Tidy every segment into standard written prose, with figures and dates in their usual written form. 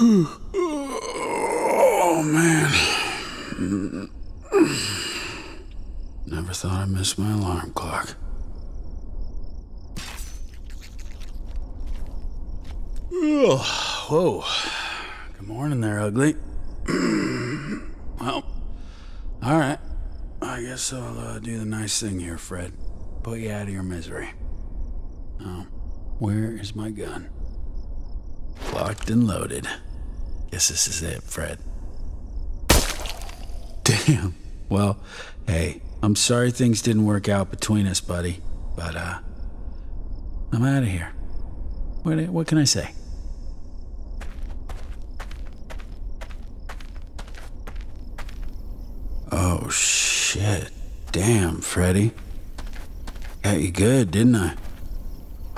Oh, man. Never thought I missed my alarm clock. Whoa. Good morning there, ugly. Well, all right. I guess I'll do the nice thing here, Fred. Put you out of your misery. Oh, where is my gun? Locked and loaded. Guess this is it, Fred. Damn. Well, hey, I'm sorry things didn't work out between us, buddy. But, I'm out of here. What can I say? Oh, shit. Damn, Freddy. Got you good, didn't I?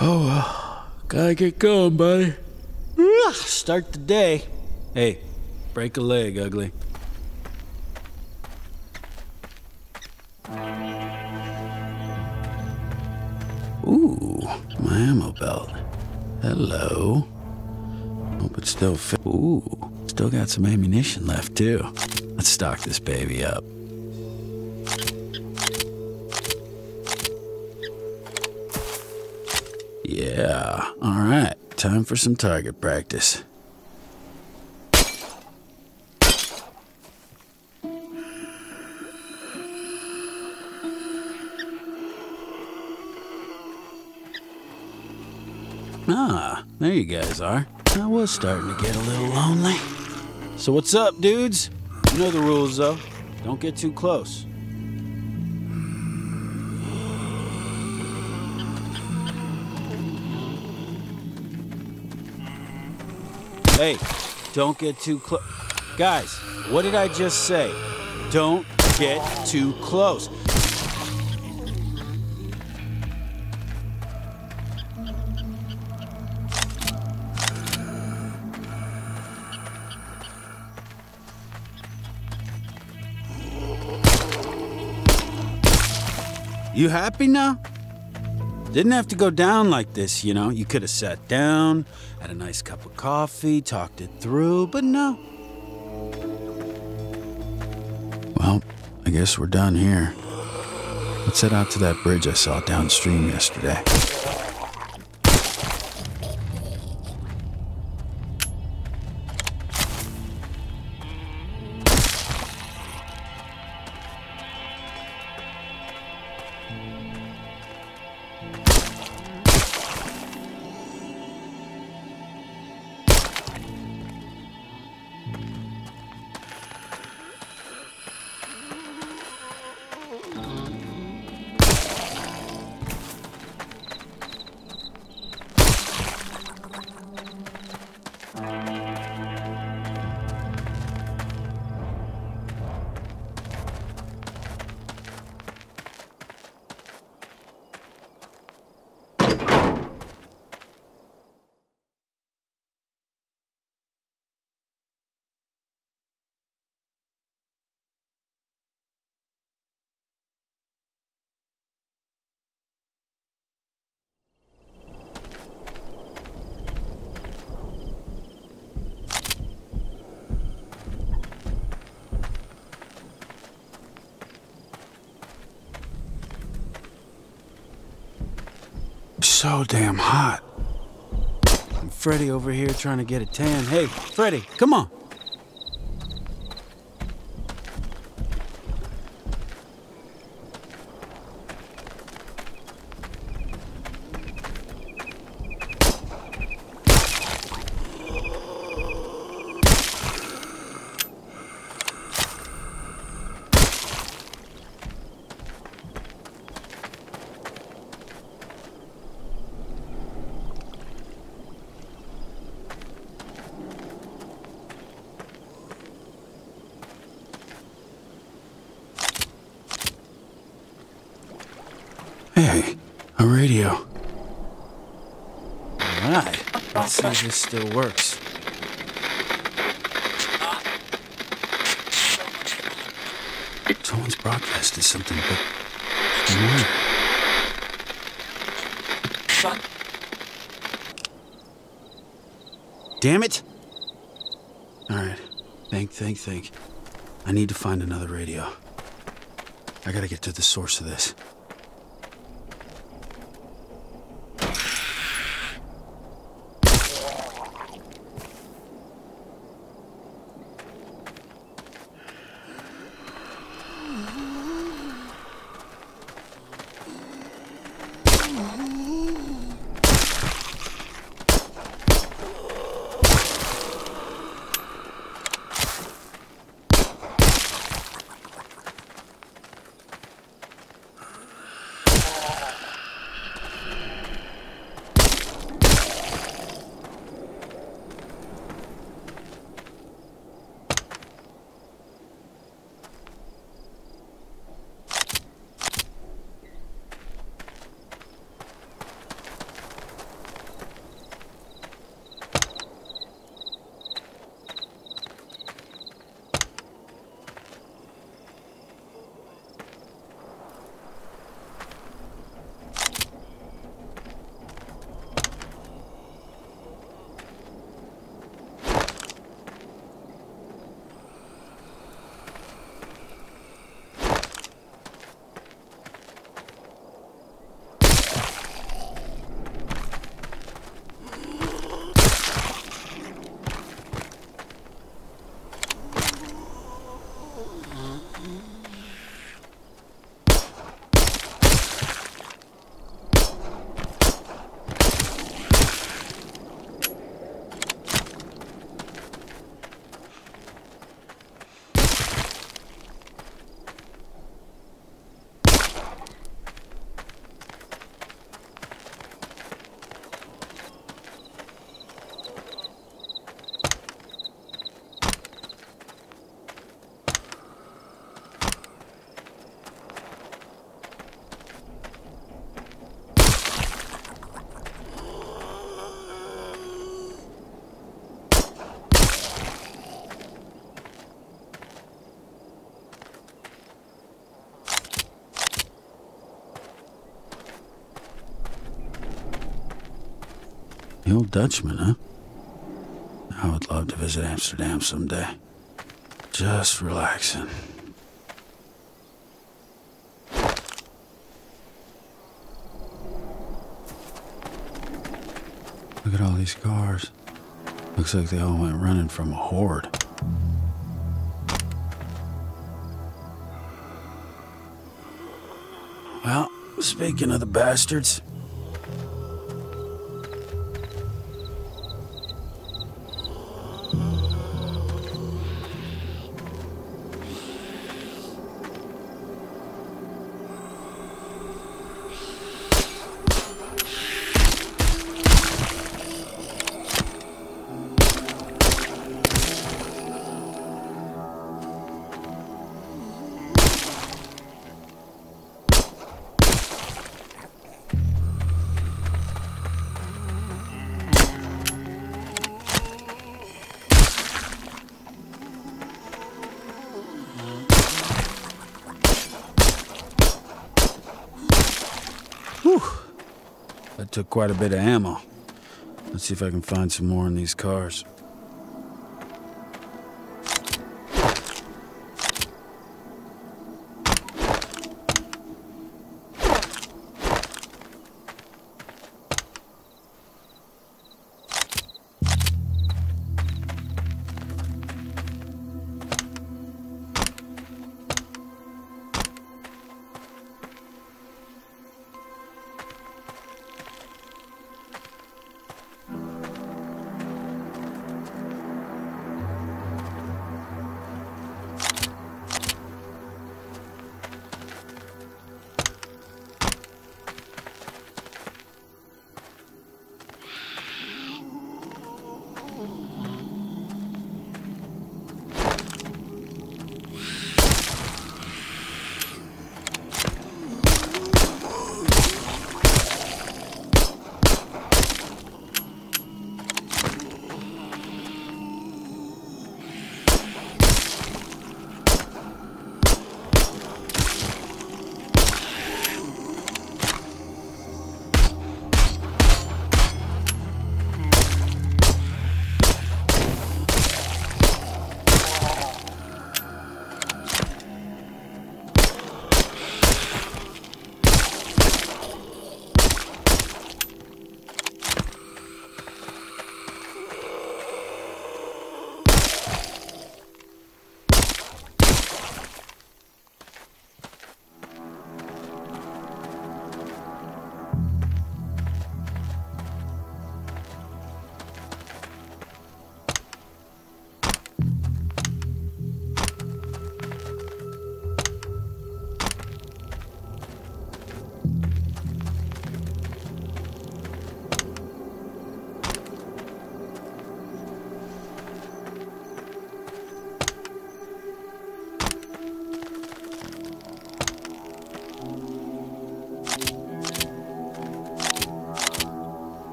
Oh, well. Gotta get going, buddy. Start the day. Hey, break a leg, ugly. Ooh, my ammo belt. Hello. Hope it still fits. Ooh, still got some ammunition left, too. Let's stock this baby up. Yeah, all right. Time for some target practice. Ah, there you guys are. I was starting to get a little lonely. So what's up, dudes? You know the rules, though. Don't get too close. Hey, don't get too close. Guys, what did I just say? Don't get too close. You happy now? Didn't have to go down like this, you know. You could have sat down, had a nice cup of coffee, talked it through, but no. Well, I guess we're done here. Let's head out to that bridge I saw downstream yesterday. So damn hot. I'm Freddy over here trying to get a tan. Hey, Freddy, come on. Hey, a radio. Alright, let's see if this still works. Someone's broadcasted something, but damn it! All right. Think. I need to find another radio. I gotta get to the source of this. The old Dutchman, huh? I would love to visit Amsterdam someday. Just relaxing. Look at all these cars. Looks like they all went running from a horde. Well, speaking of the bastards... That took quite a bit of ammo. Let's see if I can find some more in these cars.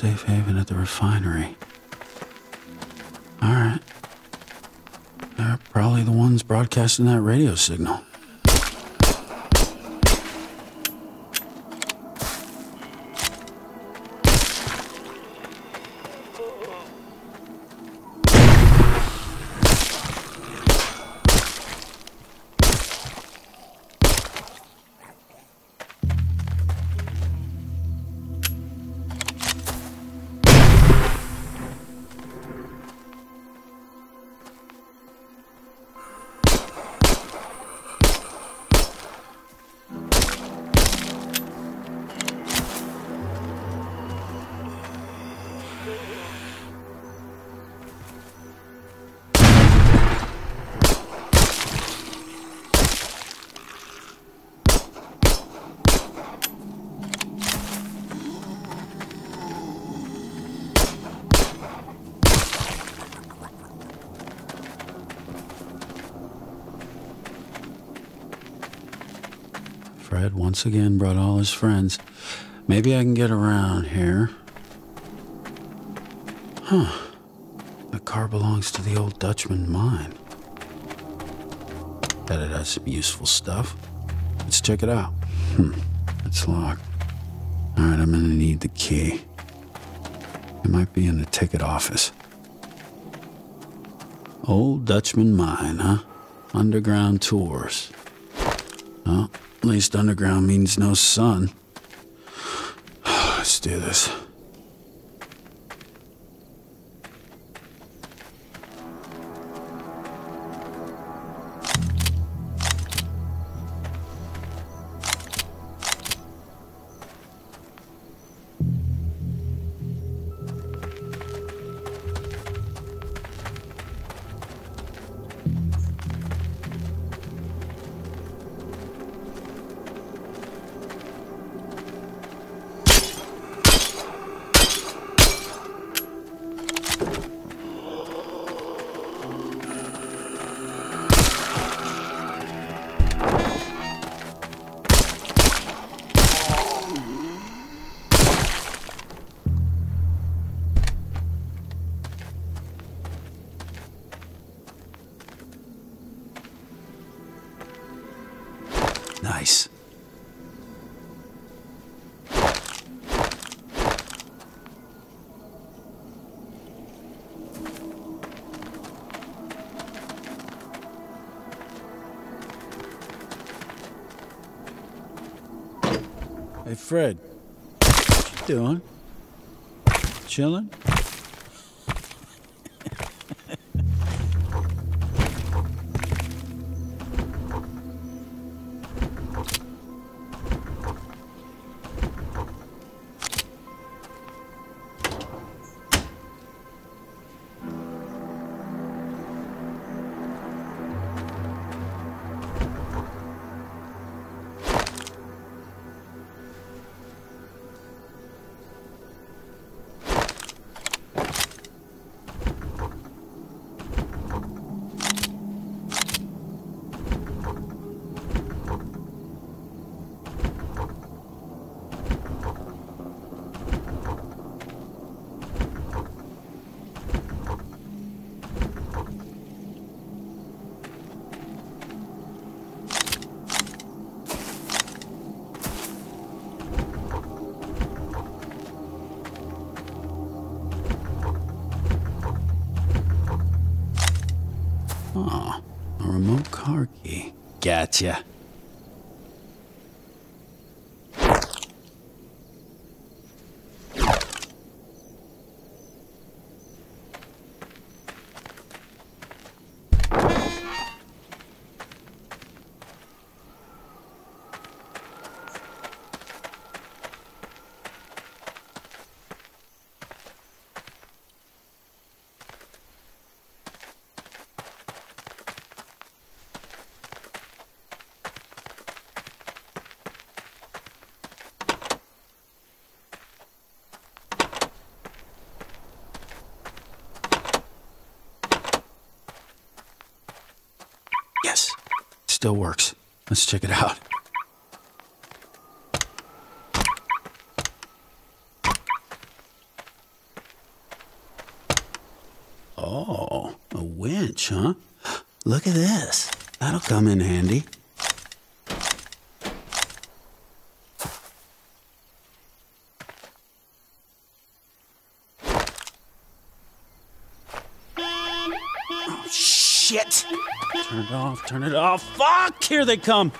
safe haven at the refinery. Alright. They're probably the ones broadcasting that radio signal. Fred once again brought all his friends. Maybe I can get around here. Huh. The car belongs to the old Dutchman mine. Bet it has some useful stuff. Let's check it out. It's locked. Alright, I'm gonna need the key. It might be in the ticket office. Old Dutchman mine, huh? Underground tours. Oh. At least underground means no sun. Let's do this. Nice. Hey, Fred. What you doing? Chilling? Oh, a remote car key. Gotcha. Yes, still works. Let's check it out. beach, huh? Look at this. That'll come in handy. Oh, shit! Turn it off, turn it off. Fuck! Here they come!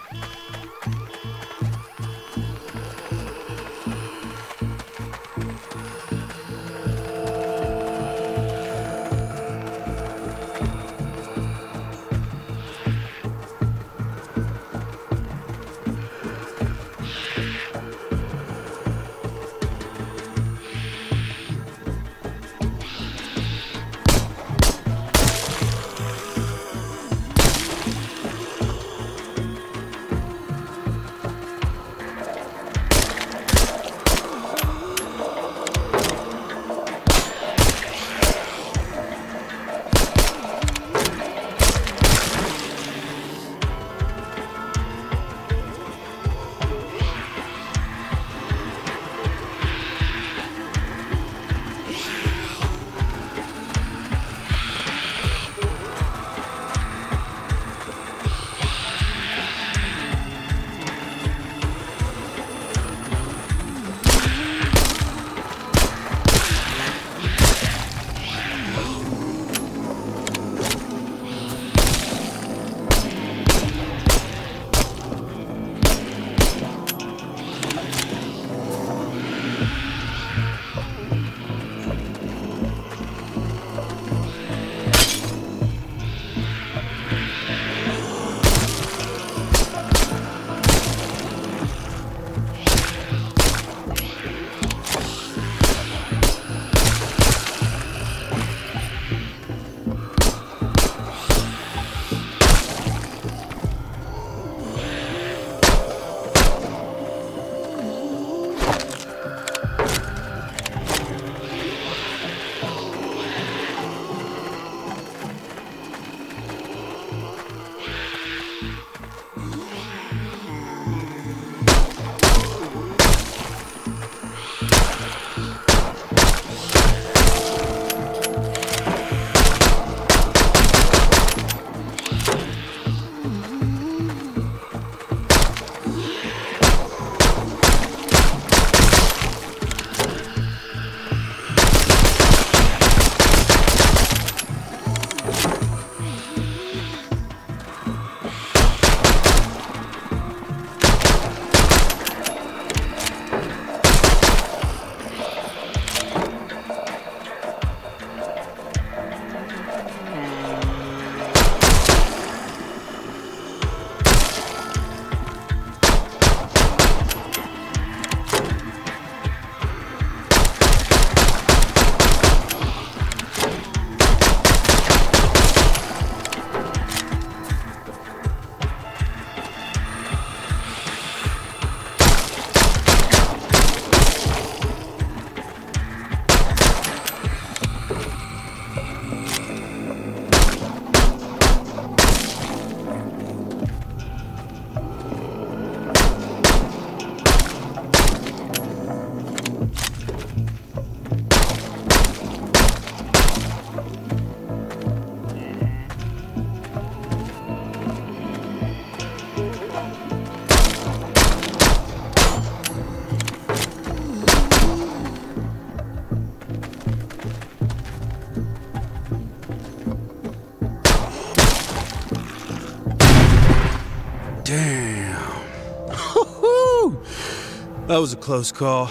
That was a close call.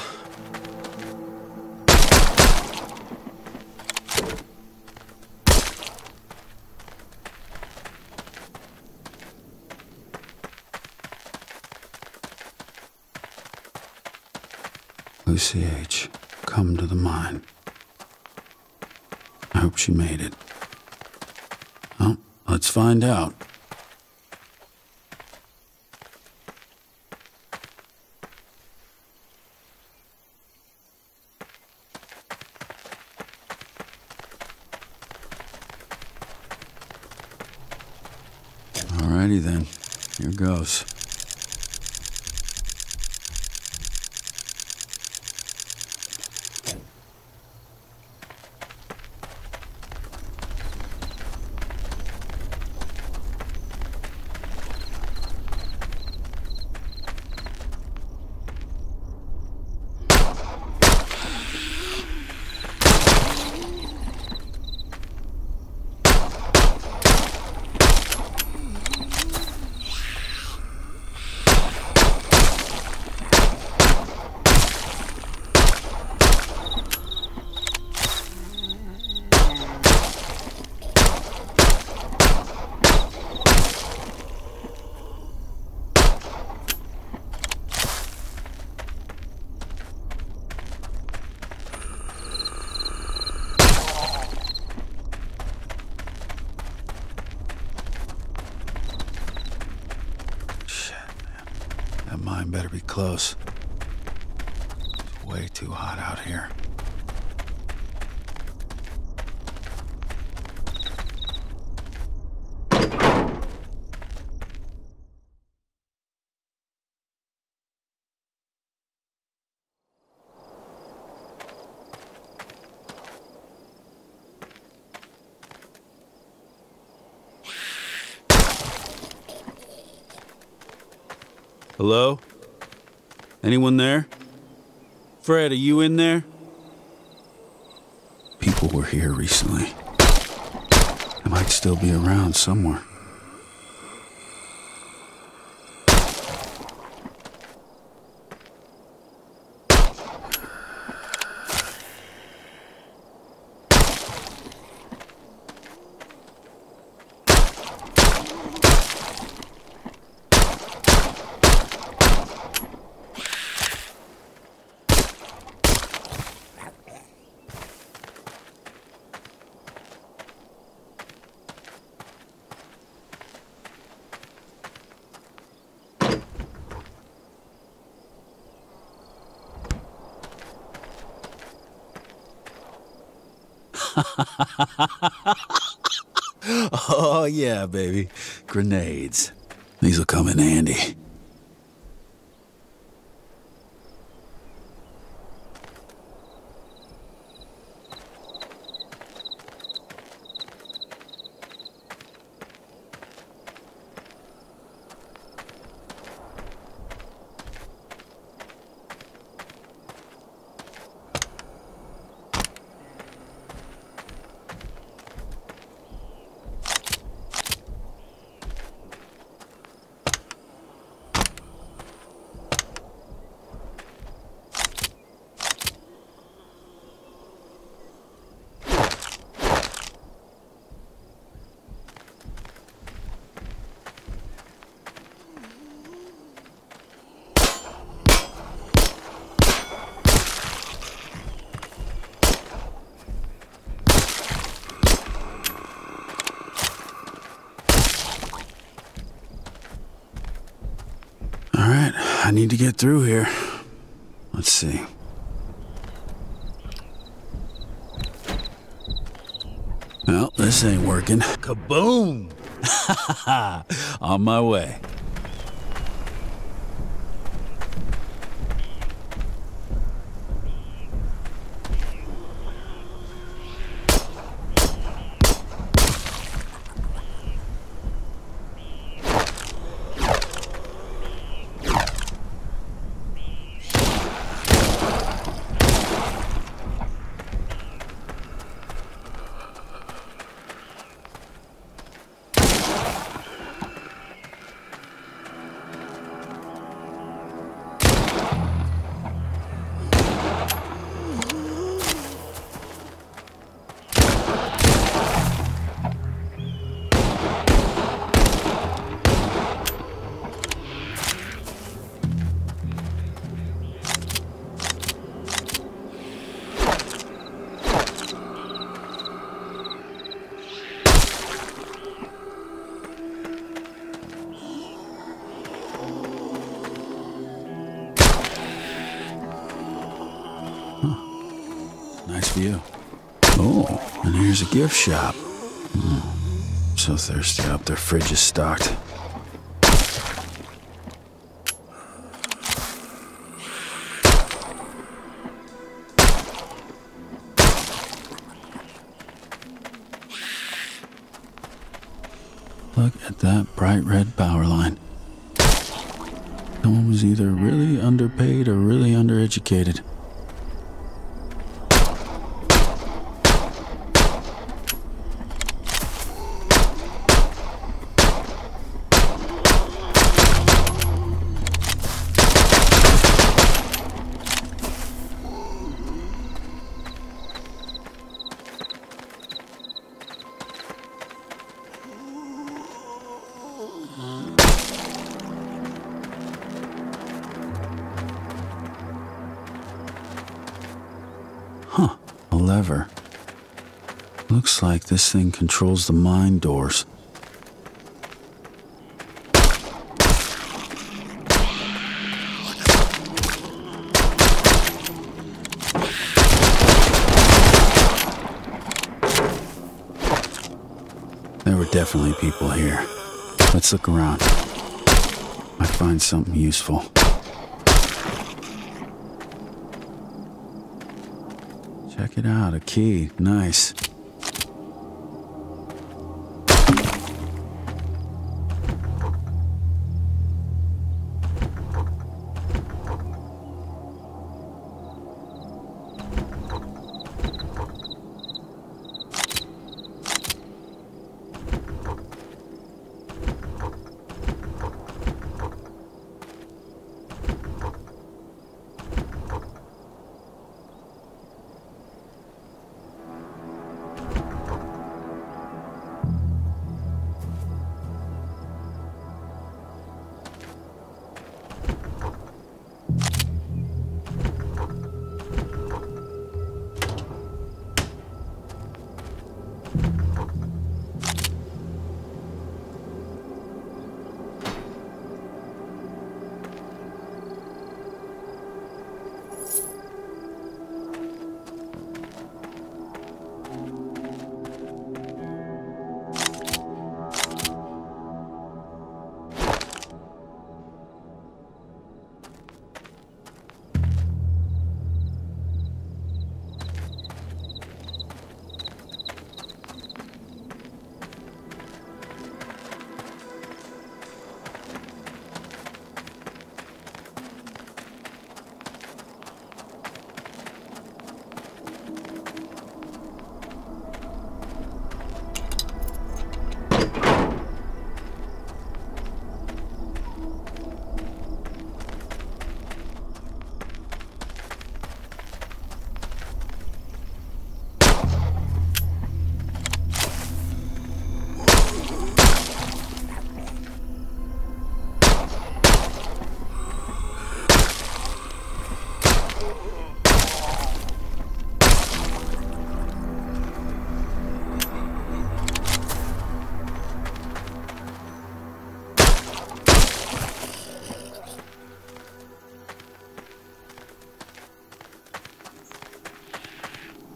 Lucy H., come to the mine. I hope she made it. Well, let's find out. Alrighty then, here goes. Sunshine better be close. It's way too hot out here. Hello? Anyone there? Fred, are you in there? People were here recently. I might still be around somewhere. Oh yeah, baby. Grenades. These'll come in handy. I need to get through here. Let's see. Well, this ain't working. Kaboom! On my way. Nice view. Oh, and here's a gift shop. So thirsty up there. Fridge is stocked. Look at that bright red power line. Someone was either really underpaid or really undereducated. Huh, a lever. Looks like this thing controls the mine doors. were definitely people here. Let's look around. I find something useful. Check it out, a key. Nice.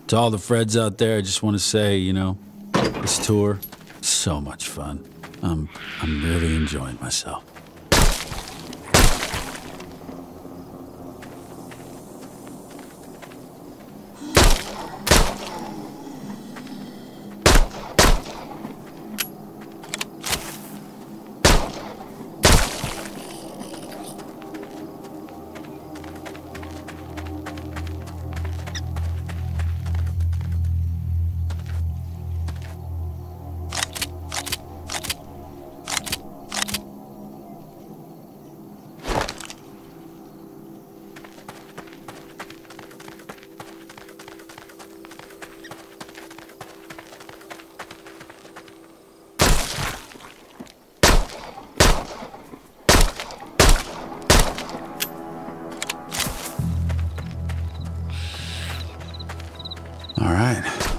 To all the Freds out there, I just want to say, you know, this tour, so much fun. I'm really enjoying myself.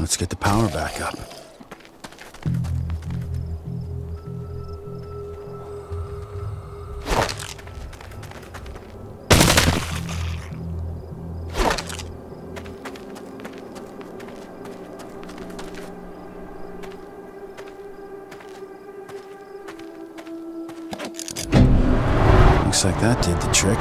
Let's get the power back up. Looks like that did the trick.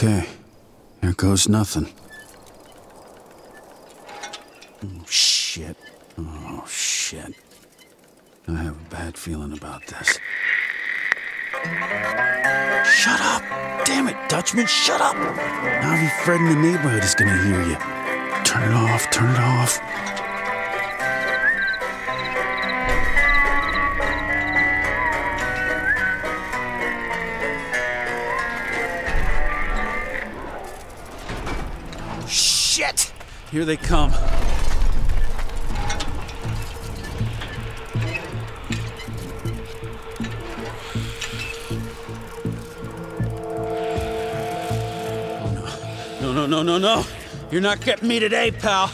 Okay, here goes nothing. Oh, shit. Oh, shit. I have a bad feeling about this. Shut up! Damn it, Dutchman, shut up! Now every Fred in the neighborhood is gonna hear you. Turn it off, turn it off. Shit! Here they come. No. You're not getting me today, pal.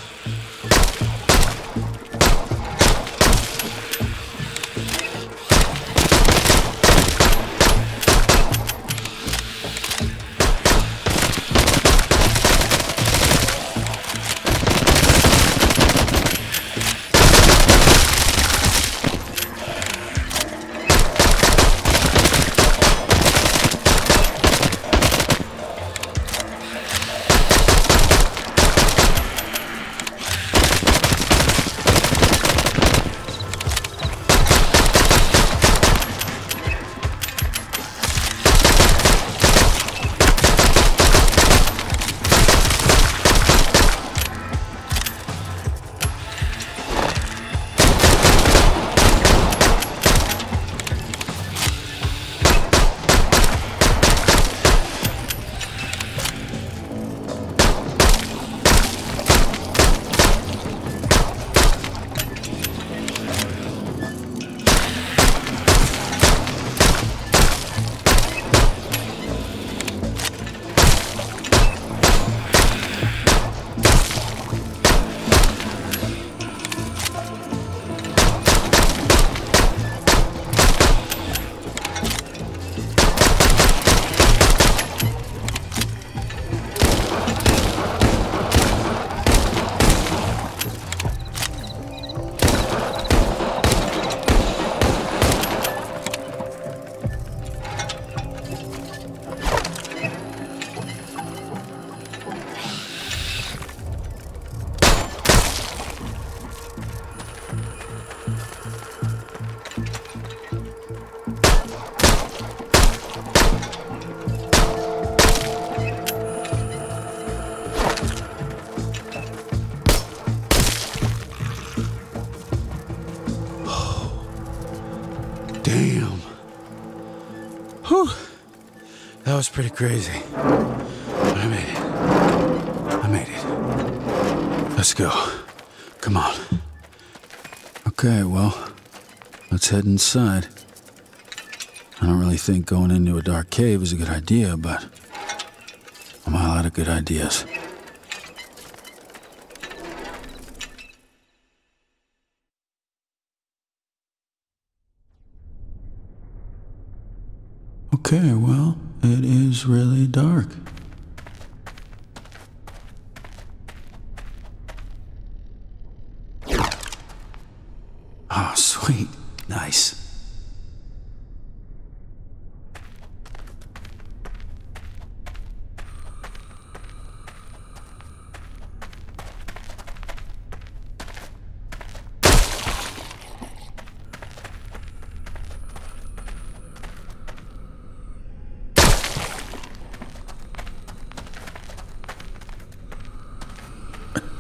That was pretty crazy. I made it. I made it. Let's go. Come on. Okay, well, let's head inside. I don't really think going into a dark cave is a good idea, but I'm all out of good ideas. Okay, well, it is really dark. Ah, sweet. Nice.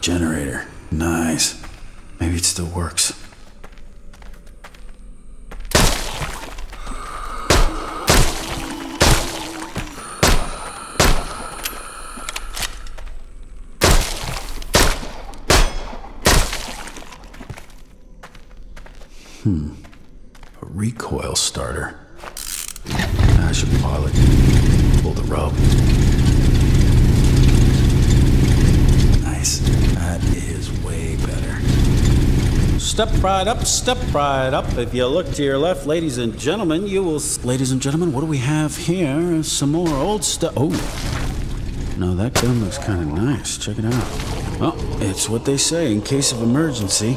Generator. Nice. Maybe it still works. A recoil starter. I should probably pull the rope. That is way better. Step right up. If you look to your left, ladies and gentlemen, you will... Ladies and gentlemen, what do we have here? Some more old stuff. Oh. No, that gun looks kind of nice. Check it out. Oh, it's what they say in case of emergency.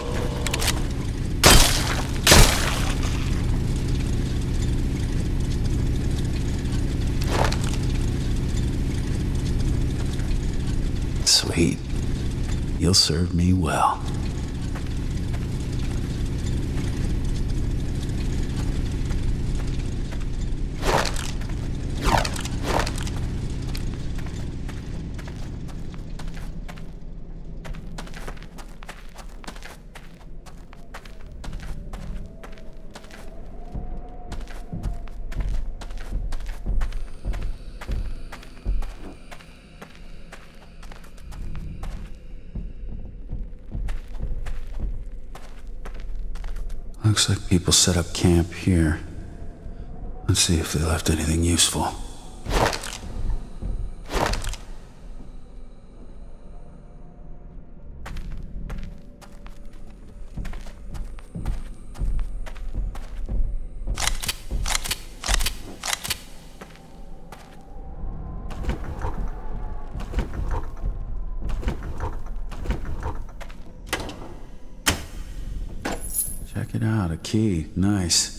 Pete, you'll serve me well. Looks like people set up camp here. Let's see if they left anything useful. Check it out, a key. Nice.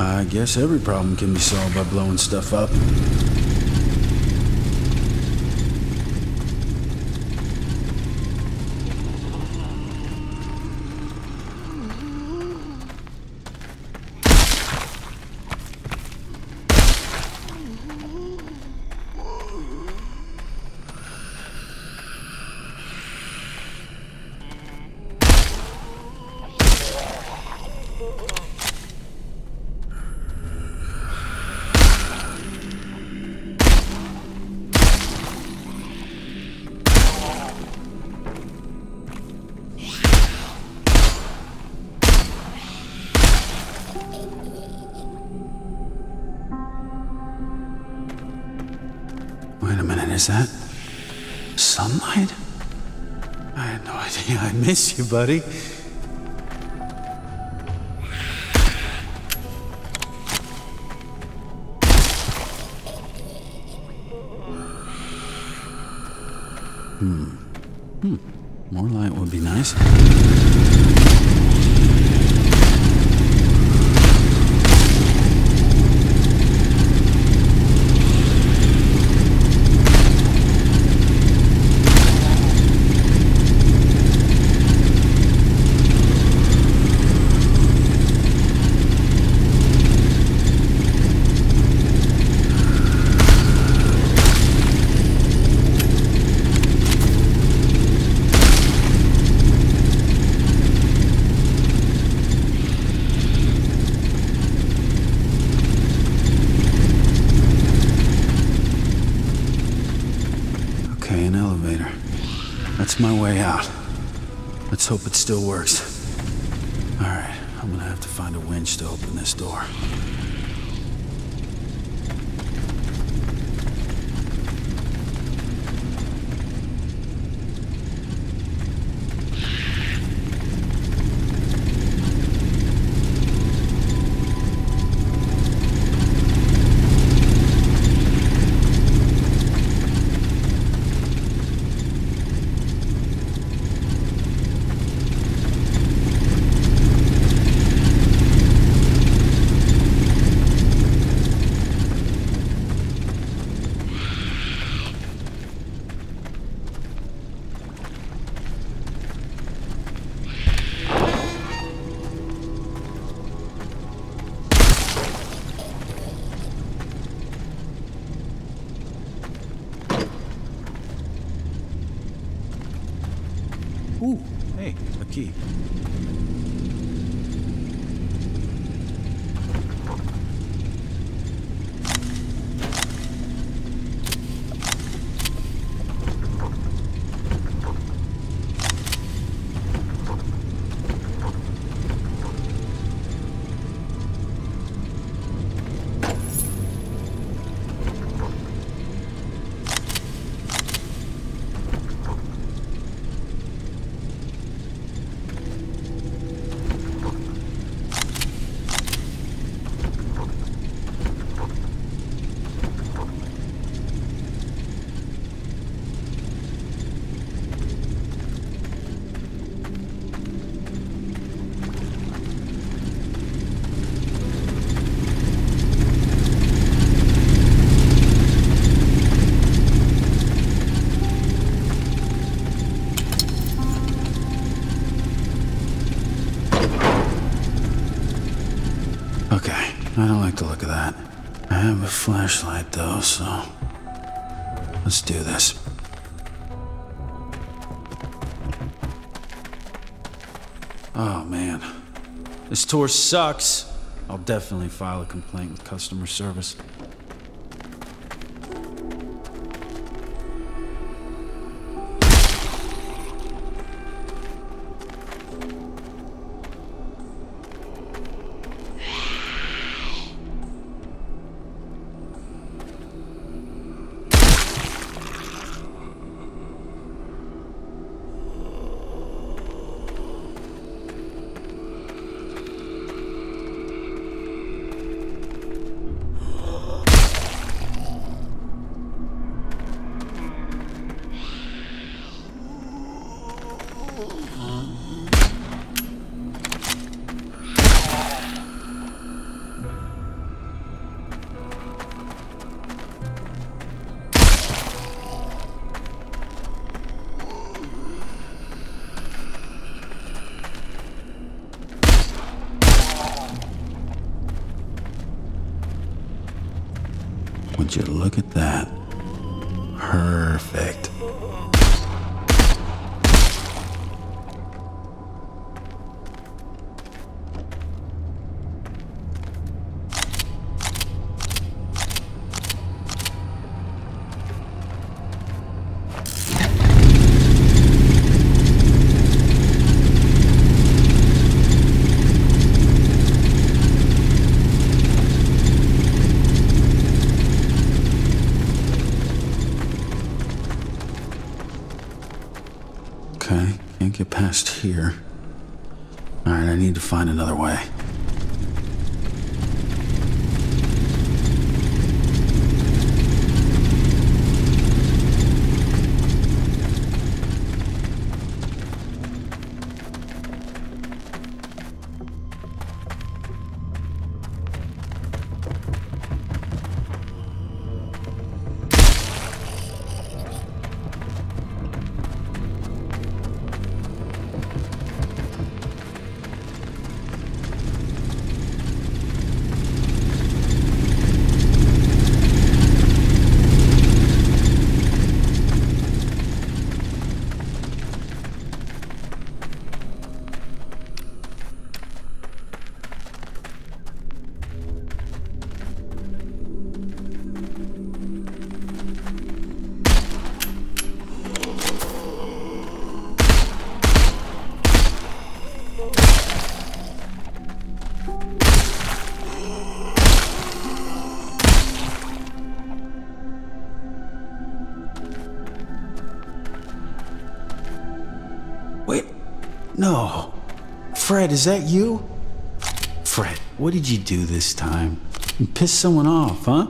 I guess every problem can be solved by blowing stuff up. Wait a minute, is that sunlight? I had no idea. I miss you, buddy. More light would be nice. An elevator. That's my way out. Let's hope it still works. Alright, I'm gonna have to find a winch to open this door. Ooh, hey, a key. Okay, I don't like the look of that. I have a flashlight though, so let's do this. Oh man, this tour sucks. I'll definitely file a complaint with customer service. Would you look at that? Perfect. Okay, can't get past here. Alright, I need to find another way. No. Fred, is that you? Fred, what did you do this time? You pissed someone off, huh?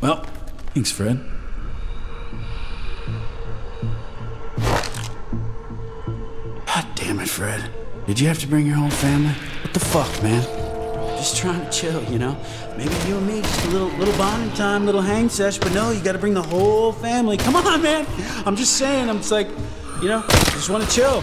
Well, thanks, Fred. God damn it, Fred. Did you have to bring your whole family? What the fuck, man? Just trying to chill, you know? Maybe you and me, just a little bonding time, little hang sesh, but no, you gotta bring the whole family. Come on, man! I'm just saying, I'm just like, you know, just wanna chill.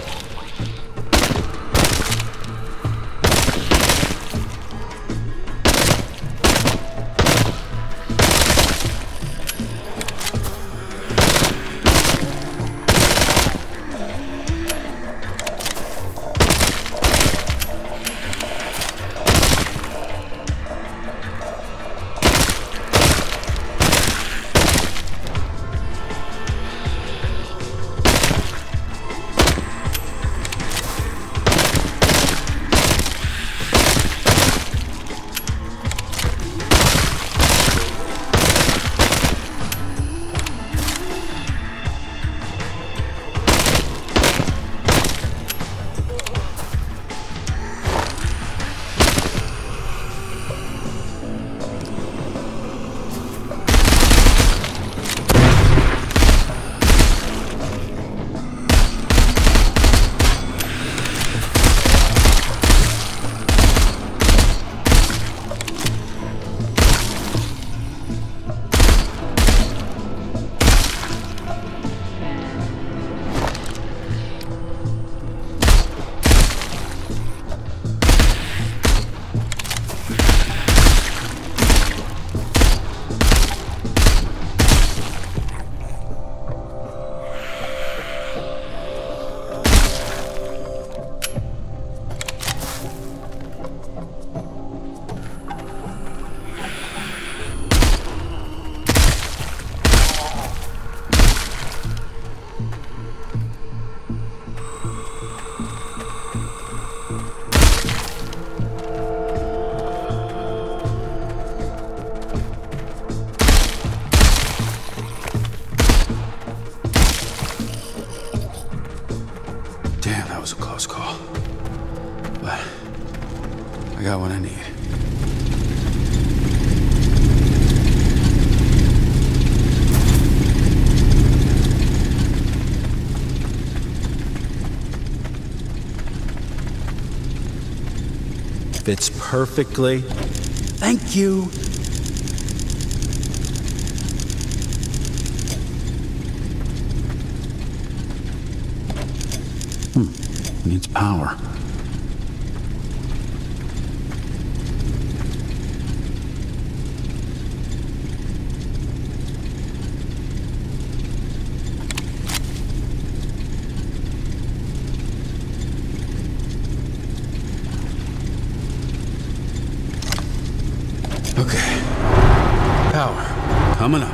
Fits perfectly. Thank you. Needs power. coming up.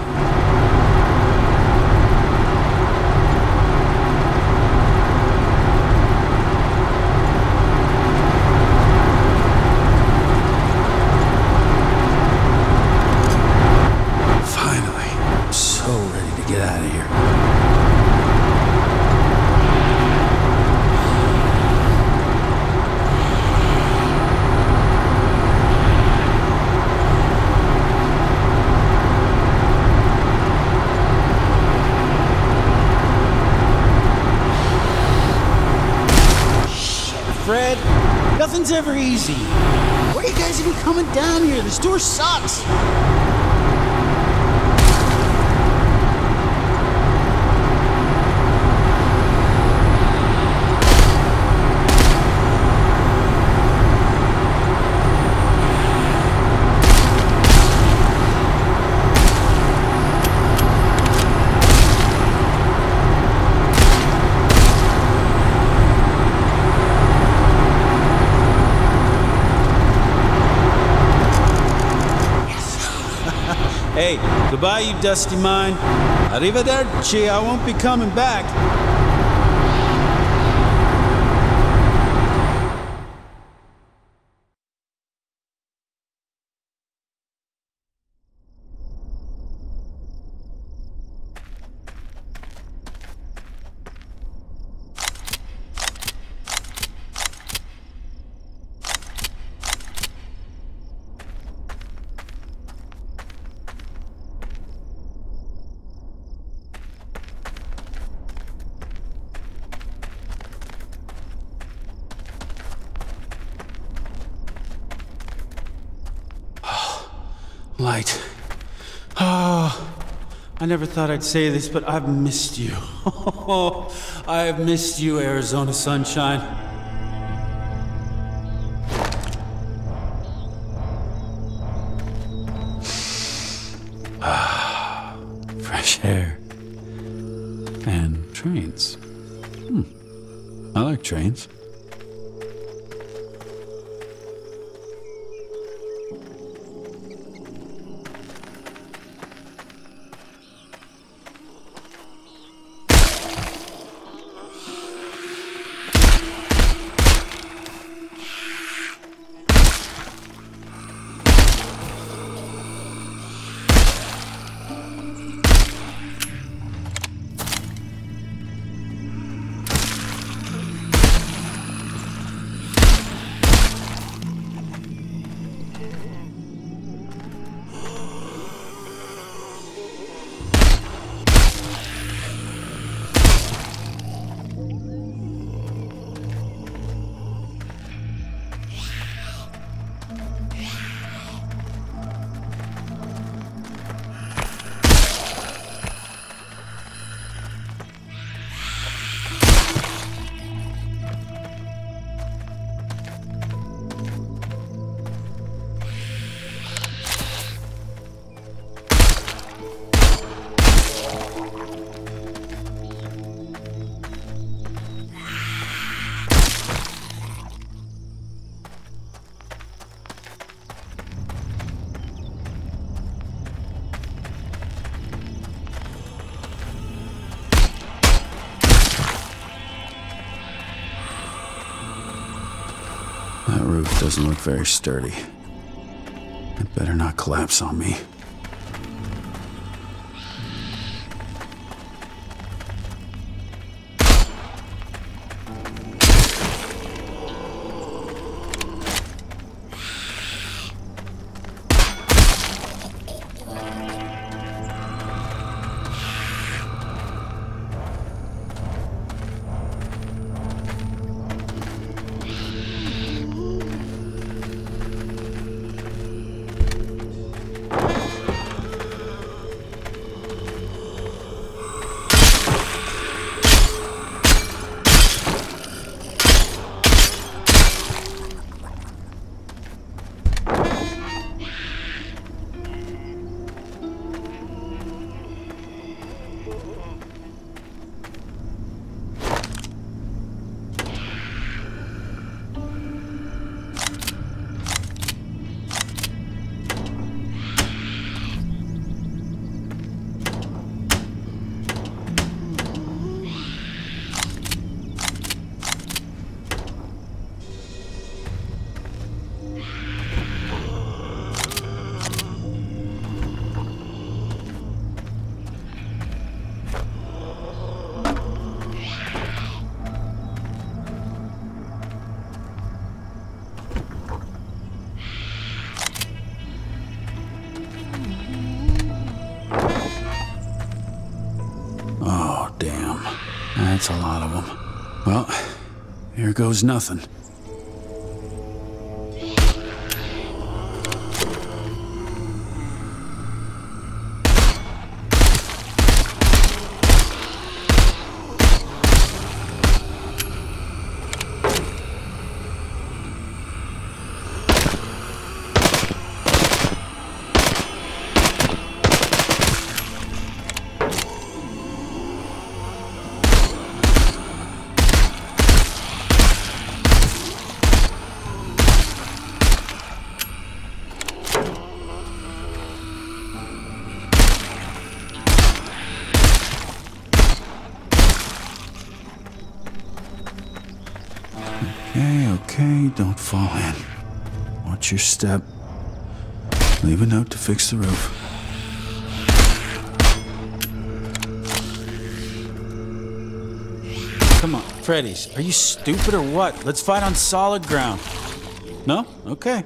Fred, nothing's ever easy. Why are you guys even coming down here? This tour sucks. Hey, goodbye, you dusty mine. Arrivederci, I won't be coming back. Light. Oh, I never thought I'd say this, but I've missed you. I've missed you, Arizona Sunshine. Fresh air. And trains. I like trains. That roof doesn't look very sturdy. It better not collapse on me. That's a lot of them. Well, here goes nothing. Okay, don't fall in. Watch your step. Leave a note to fix the roof. Come on, Freddy's. Are you stupid or what? Let's fight on solid ground. No? Okay.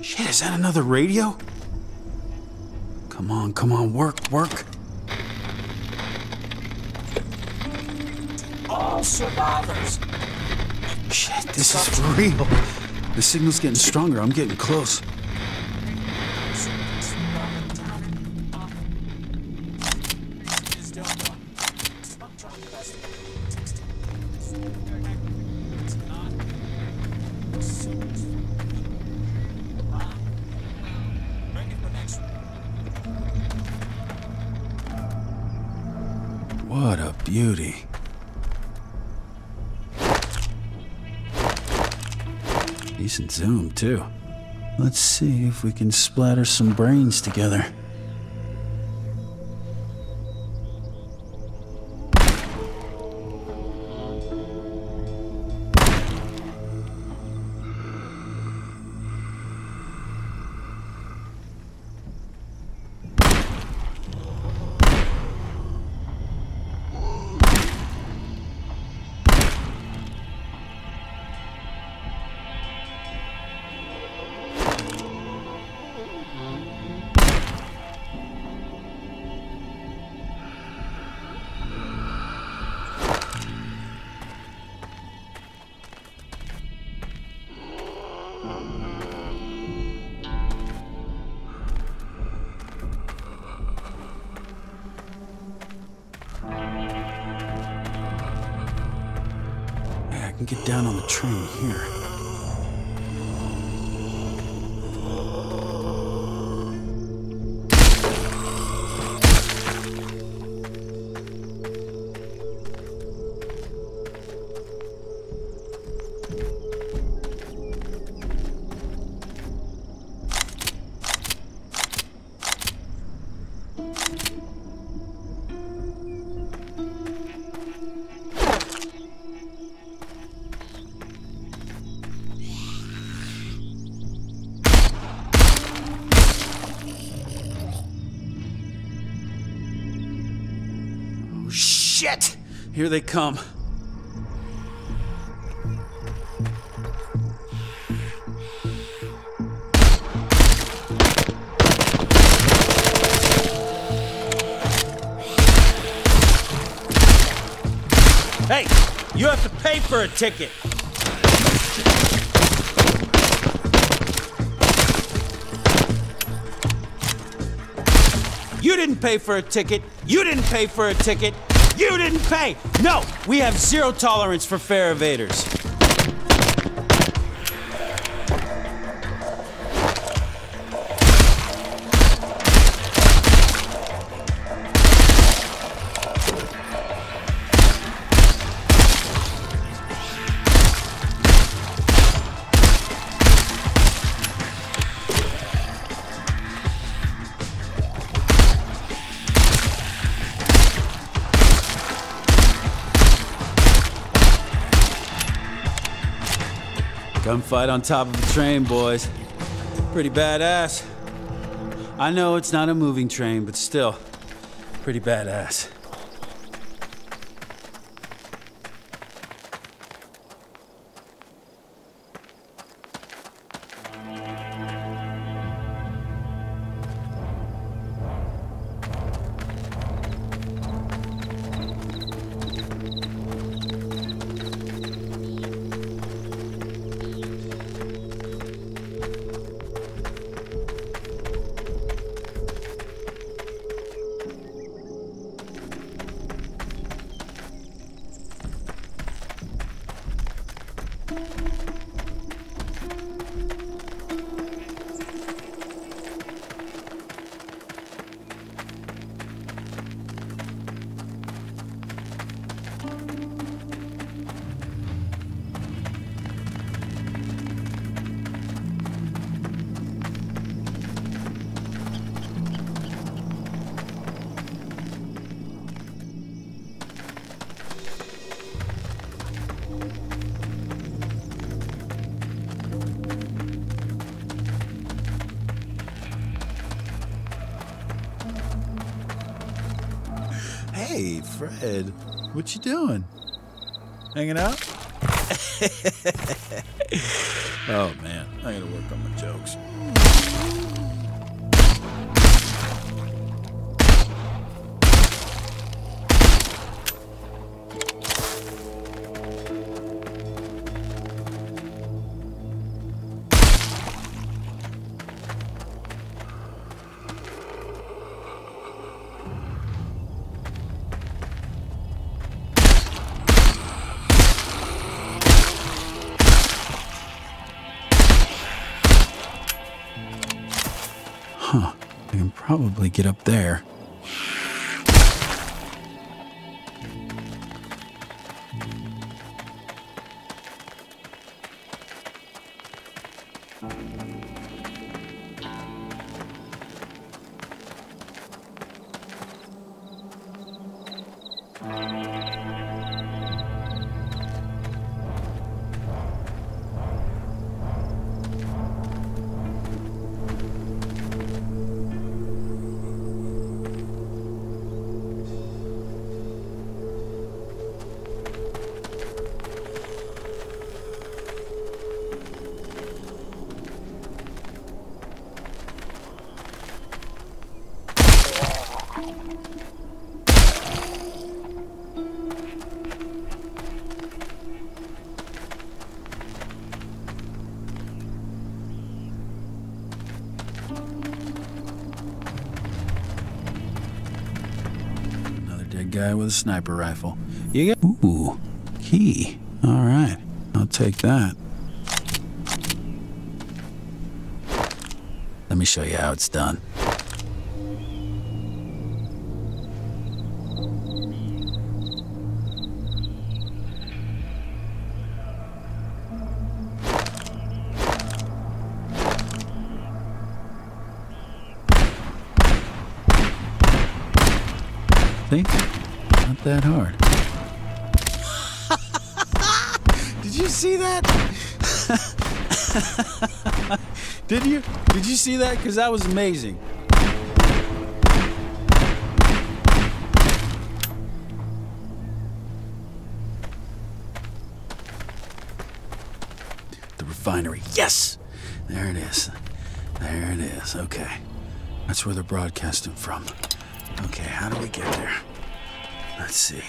Shit, is that another radio? Come on, come on, work. All survivors. Shit, this is for real. The signal's getting stronger, I'm getting close. What a beauty. Decent zoom, too. Let's see if we can splatter some brains together. I can get down on the train here. Shit! Here they come. Hey, you have to pay for a ticket. You didn't pay for a ticket. You didn't pay for a ticket. You didn't pay! No! We have zero tolerance for fare evaders. Gunfight on top of the train, boys. Pretty badass. I know it's not a moving train, but still, pretty badass. Hey, Fred, what you doing? Hanging out? Oh, man, I gotta work on my jokes. Huh, I can probably get up there. Another dead guy with a sniper rifle. You got ooh, key. All right, I'll take that. Let me show you how it's done. See? Not that hard. Did you see that? Did you? Did you see that? Because that was amazing. The refinery. Yes! There it is. There it is. Okay. That's where they're broadcasting from. Okay, how do we get there? Let's see.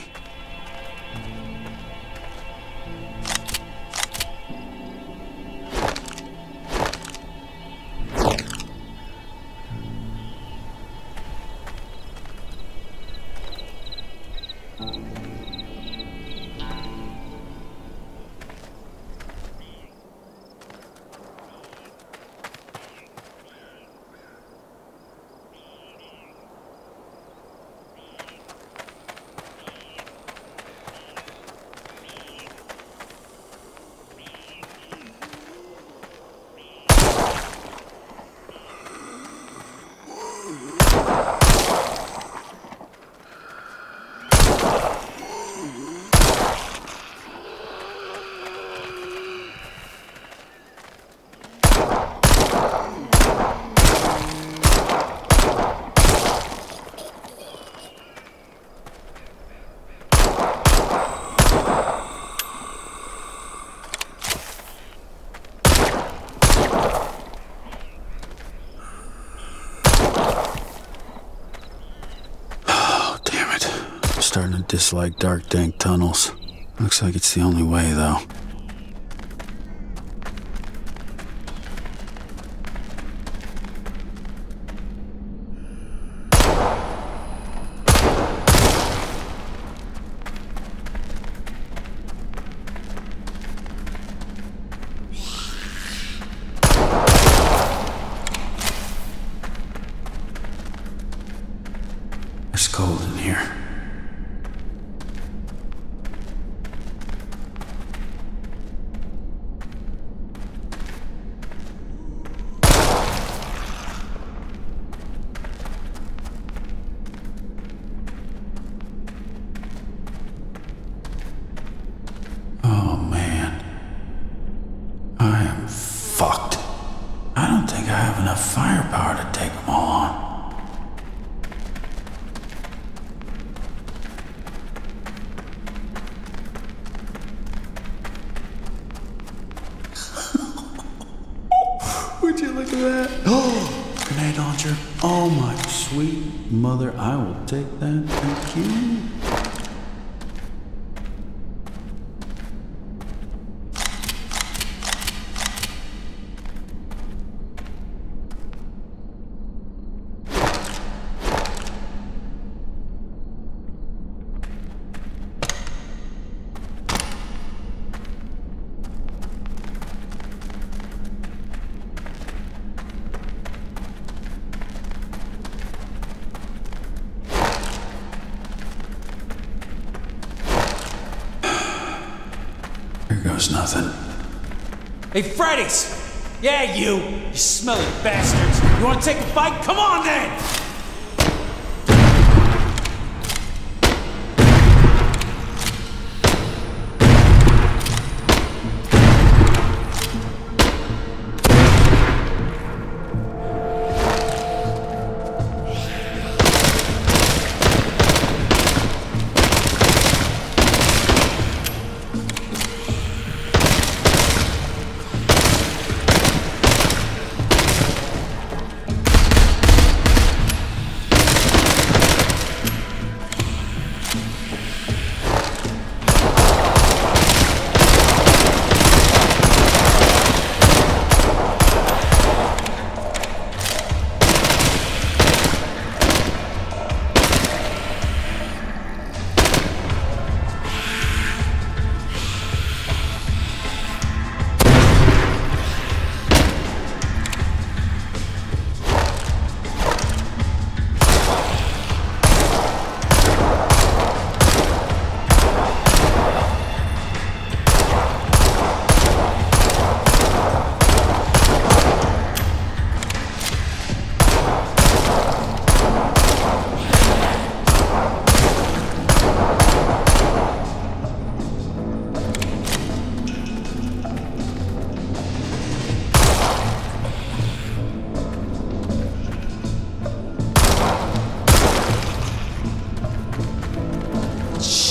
Starting to dislike dark, dank tunnels. Looks like it's the only way, though. It's cold in here. Enough firepower to take them all on. grenade launcher. Oh my sweet mother, I will take that. Thank you. Goes nothing. Hey, Freddy's! Yeah, you smelly bastards! You wanna take a fight? Come on then!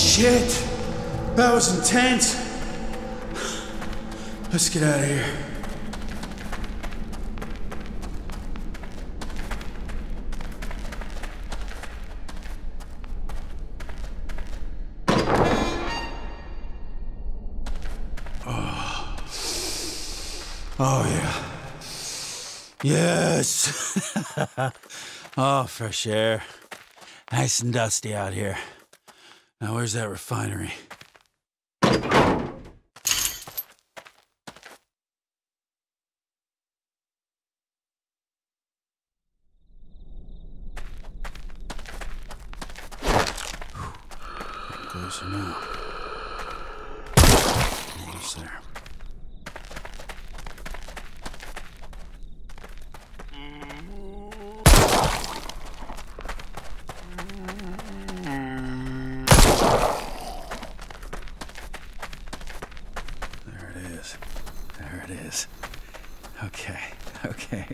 Shit, that was intense. Let's get out of here. Oh yeah. Yes. Oh, fresh air. Nice and dusty out here. Now, where's that refinery? Closer now. Almost there. There it is. Okay, okay.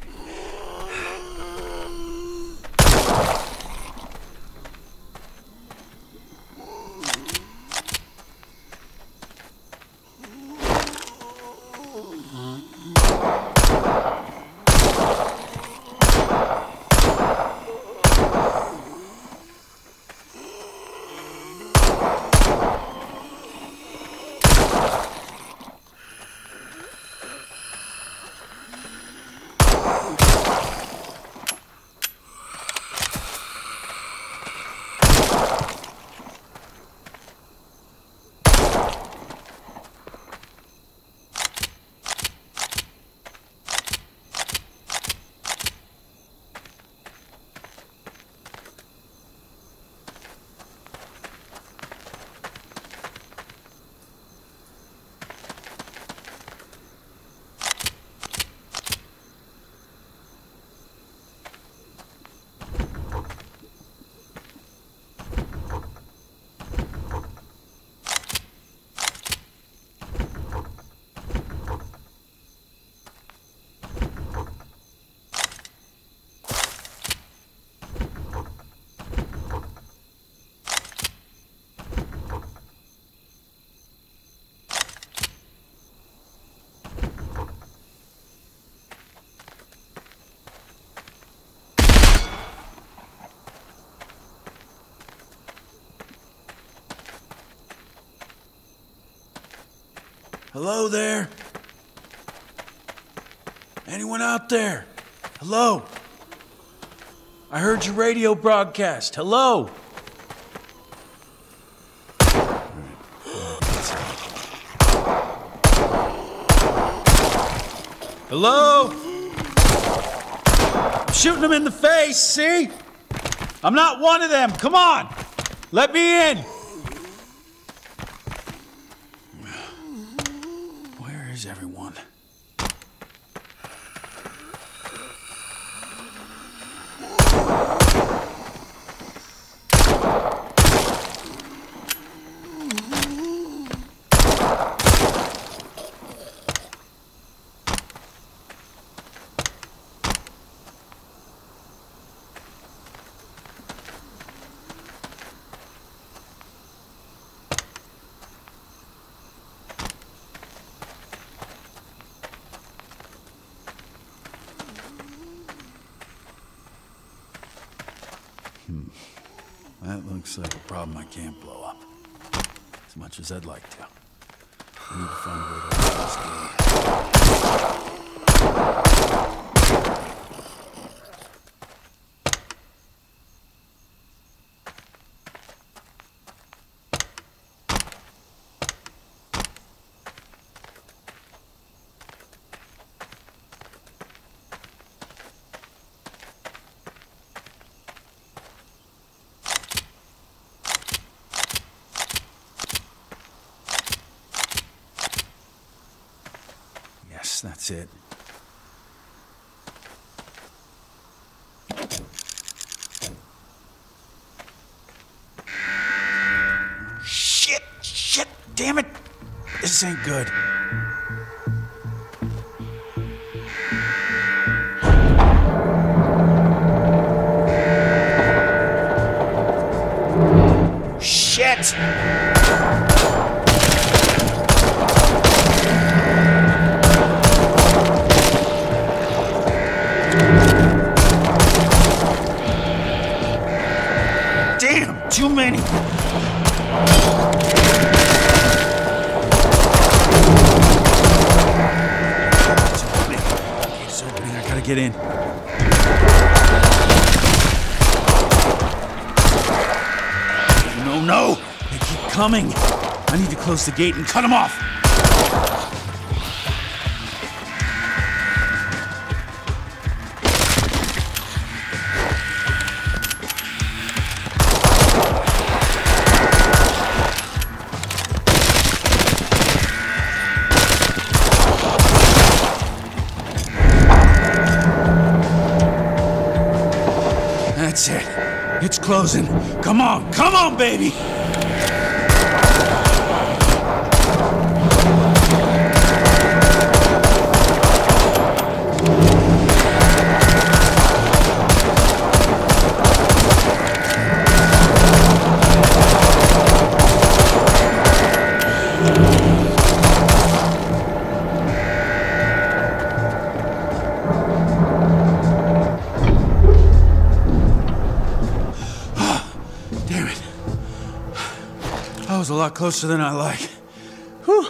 Hello there? Anyone out there? Hello? I heard your radio broadcast. Hello? Hello? I'm shooting them in the face, see? I'm not one of them. Come on. Let me in. Where is everyone? That looks like a problem I can't blow up. As much as I'd like to. I need to find a way to That's it. Shit! Shit! Damn it! This ain't good. Shit! Too many. Okay, it's opening. I gotta get in. No, no. They keep coming. I need to close the gate and cut them off. That's it. It's closing. Come on, come on, baby! That was a lot closer than I like. Whew.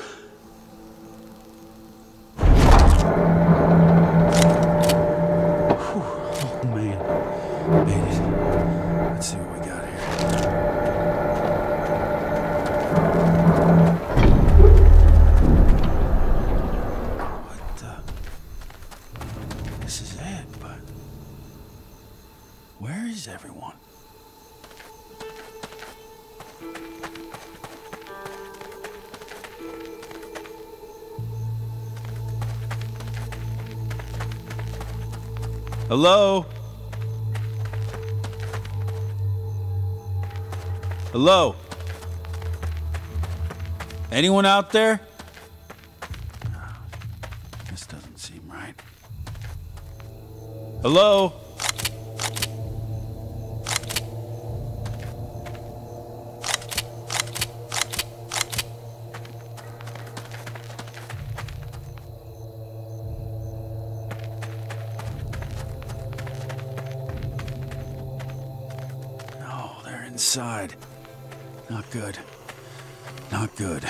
Whew. Oh, man. Made it. Let's see what we got here. What the... This is it, but... Where is everyone? Hello? Hello? Anyone out there? No, this doesn't seem right. Hello? Inside. Not good. Not good.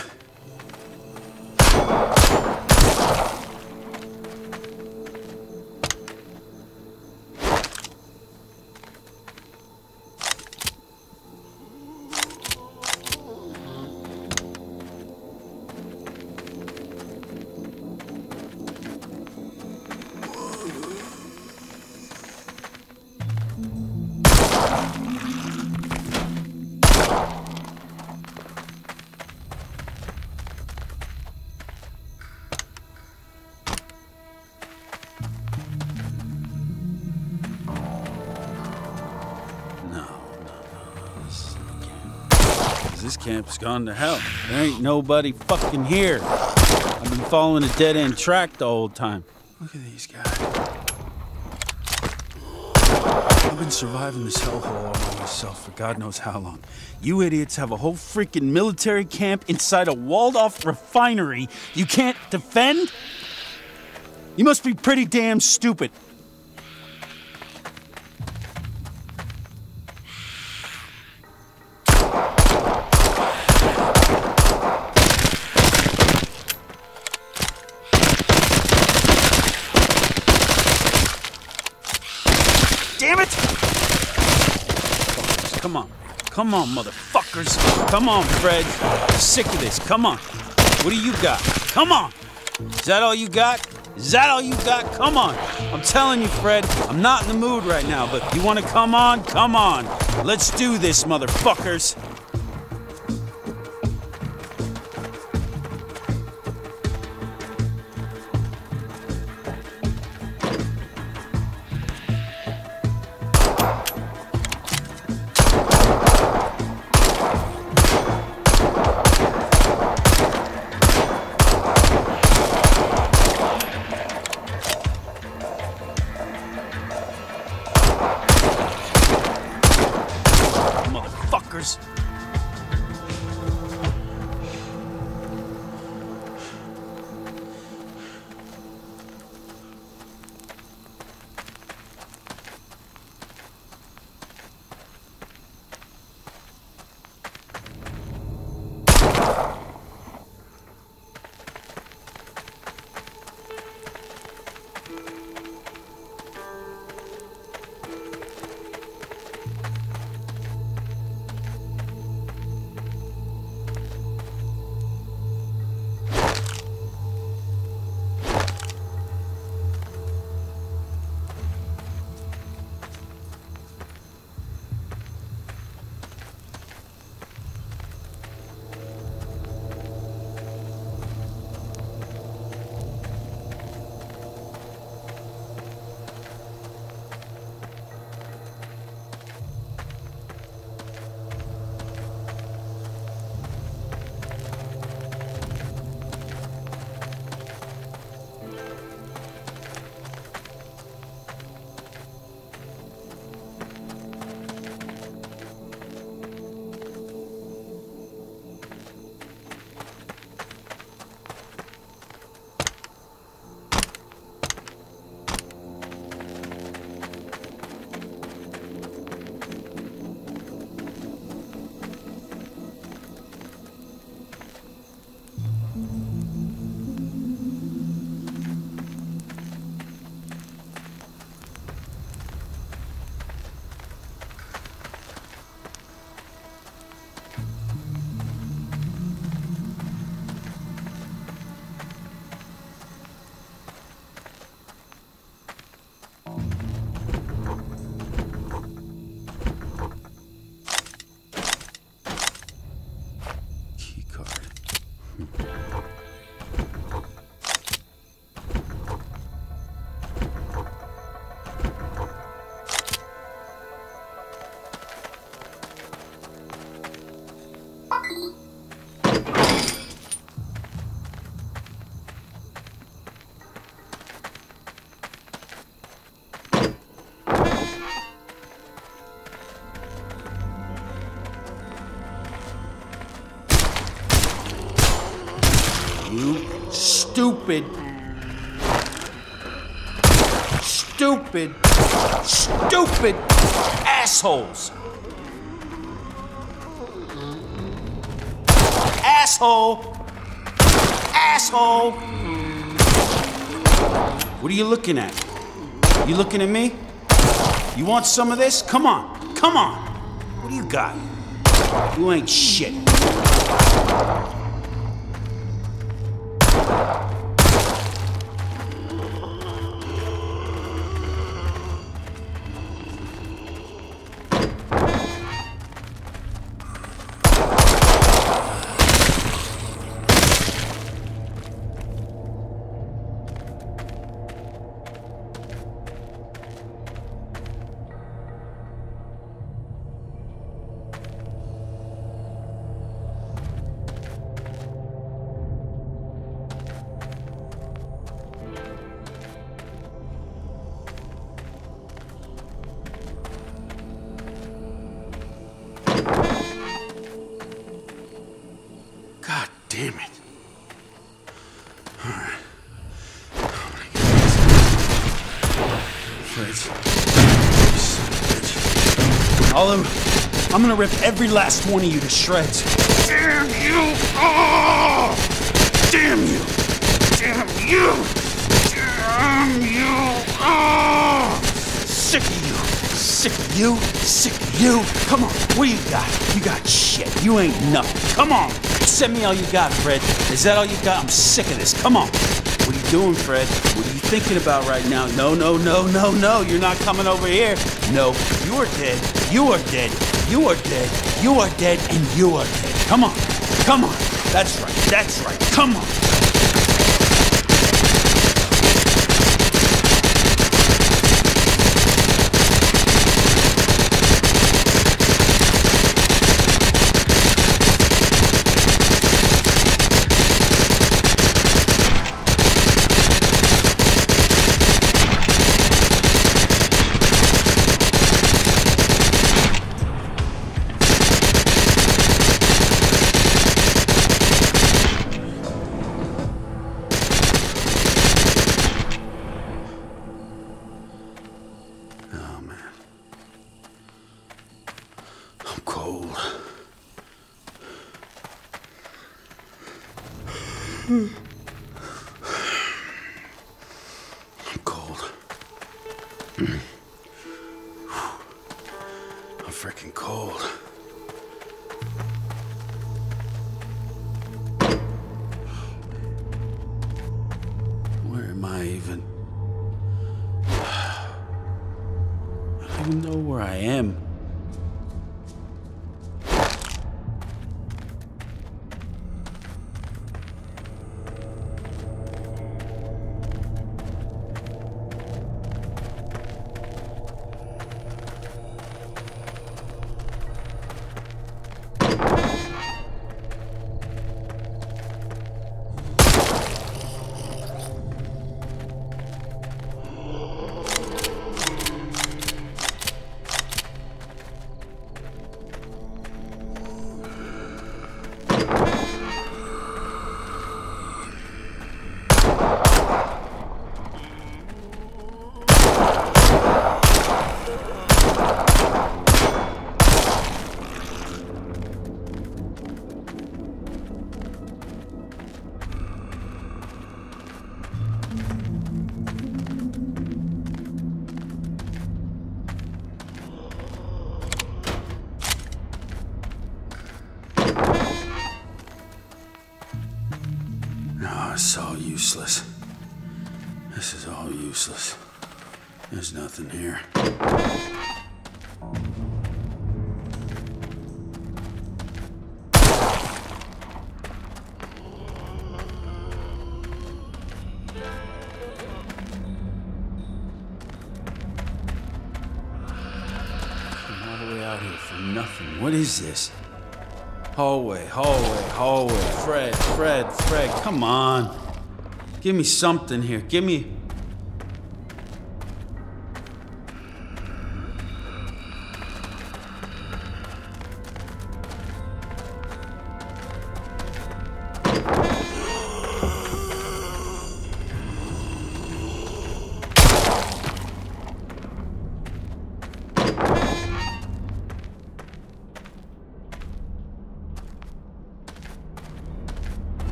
this camp's gone to hell. There ain't nobody fucking here. I've been following a dead-end track the whole time. Look at these guys. I've been surviving this hellhole all by myself for God knows how long. You idiots have a whole freaking military camp inside a walled-off refinery you can't defend? You must be pretty damn stupid. Damn it! Come on. Come on, motherfuckers. Come on, Fred. I'm sick of this. Come on. What do you got? Come on. Is that all you got? Is that all you got? Come on. I'm telling you, Fred, I'm not in the mood right now, but you want to come on? Come on. Let's do this, motherfuckers. Stupid assholes. Asshole. What are you looking at? You looking at me? You want some of this? Come on. What do you got? You ain't shit. I'm gonna rip every last one of you to shreds. Damn you all! Damn you! Damn you! Damn you all! Sick of you! Sick of you! Sick of you! Come on, what do you got? You got shit. You ain't nothing. Come on! Send me all you got, Fred. Is that all you got? I'm sick of this. Come on! What are you doing, Fred? What are you thinking about right now? No, no, no, no, no. You're not coming over here. No, you are dead. You are dead. You are dead. You are dead. And you are dead. Come on. Come on. That's right. That's right. Come on. I'm cold. I'm freaking cold. Where am I even? I don't even know where I am. It's all useless. This is all useless. There's nothing here. I'm all the way out here for nothing. What is this? Hallway, hallway, hallway. Fred, Fred, Fred, come on. Give me something here. Give me...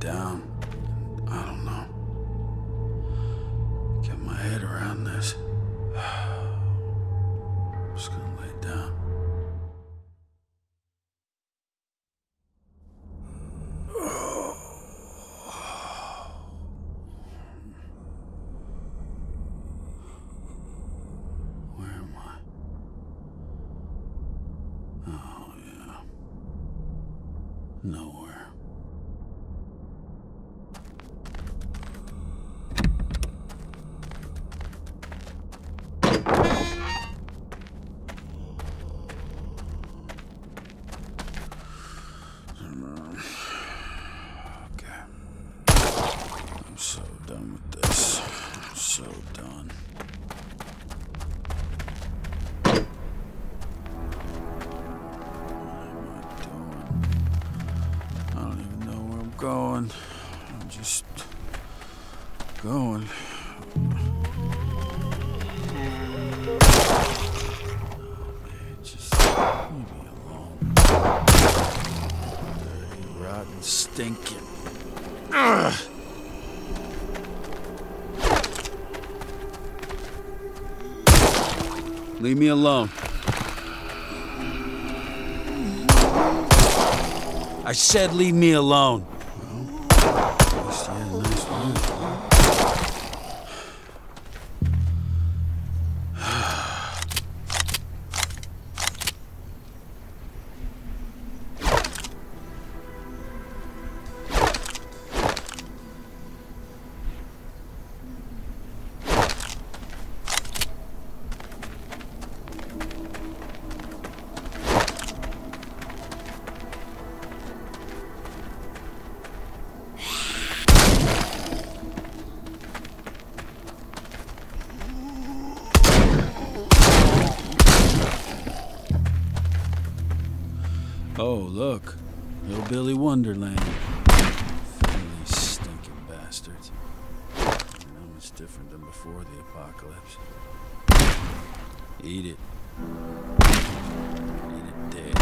down. I don't know. Get my head around this. I'm just gonna lay down. Where am I? Oh, yeah. Nowhere. going. I'm just going. Oh, man, just leave me alone. Dirty, rotten, stinking. Ugh. Leave me alone. I said leave me alone. Well, at least you had a nice . Oh, look, Hillbilly Wonderland. Filthy, stinking bastards. Not much different than before the apocalypse. Eat it. Eat it dead.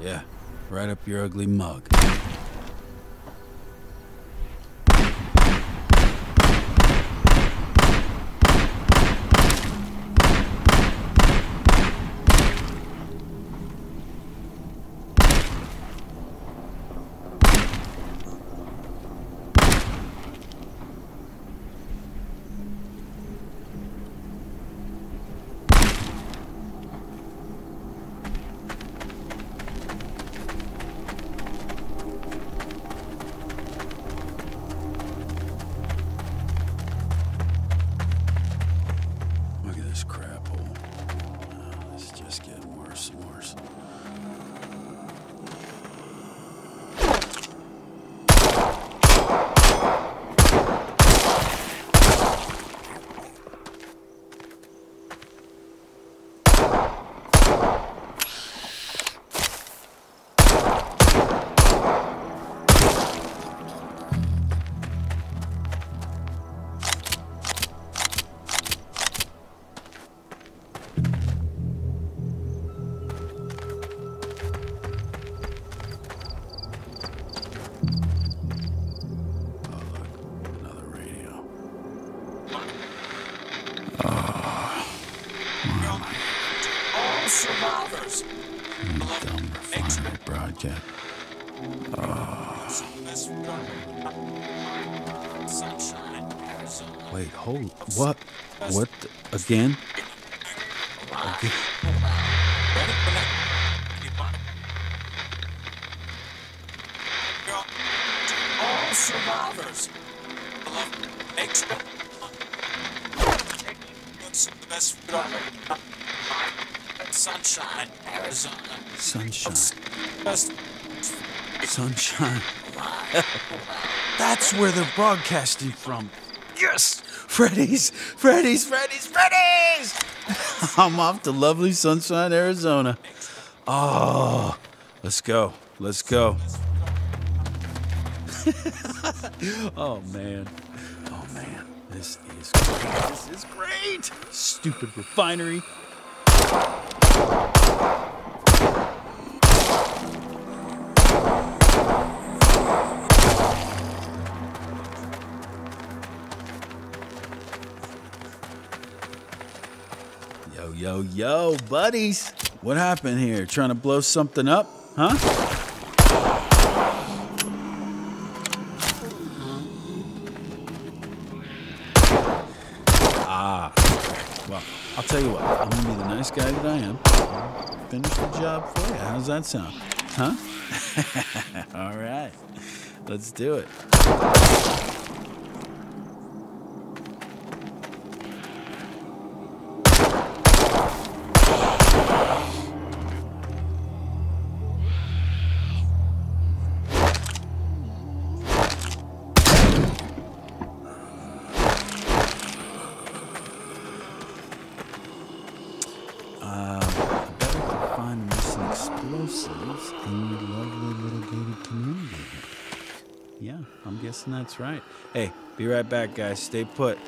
Yeah, right up your ugly mug. Survivors. Dumb refinery broadcast. Oh. Wait, hold. What? What? Again? Okay. All survivors. Sunshine, Arizona. Sunshine. Sunshine. That's where they're broadcasting from. Yes! Freddy's! Freddy's! Freddy's! Freddy's! I'm off to lovely Sunshine, Arizona. Oh, let's go. Let's go. Oh, man. Oh, man. This is great. This is great! Stupid refinery. Yo, yo, yo, buddies. What happened here? Trying to blow something up? Huh? Ah. Well, I'll tell you what. I'm going to be the nice guy that I am. I'll finish the job for you. How's that sound? Huh? All right. Let's do it. explosives in your lovely little gated community. Yeah, I'm guessing that's right. Hey, be right back, guys. Stay put.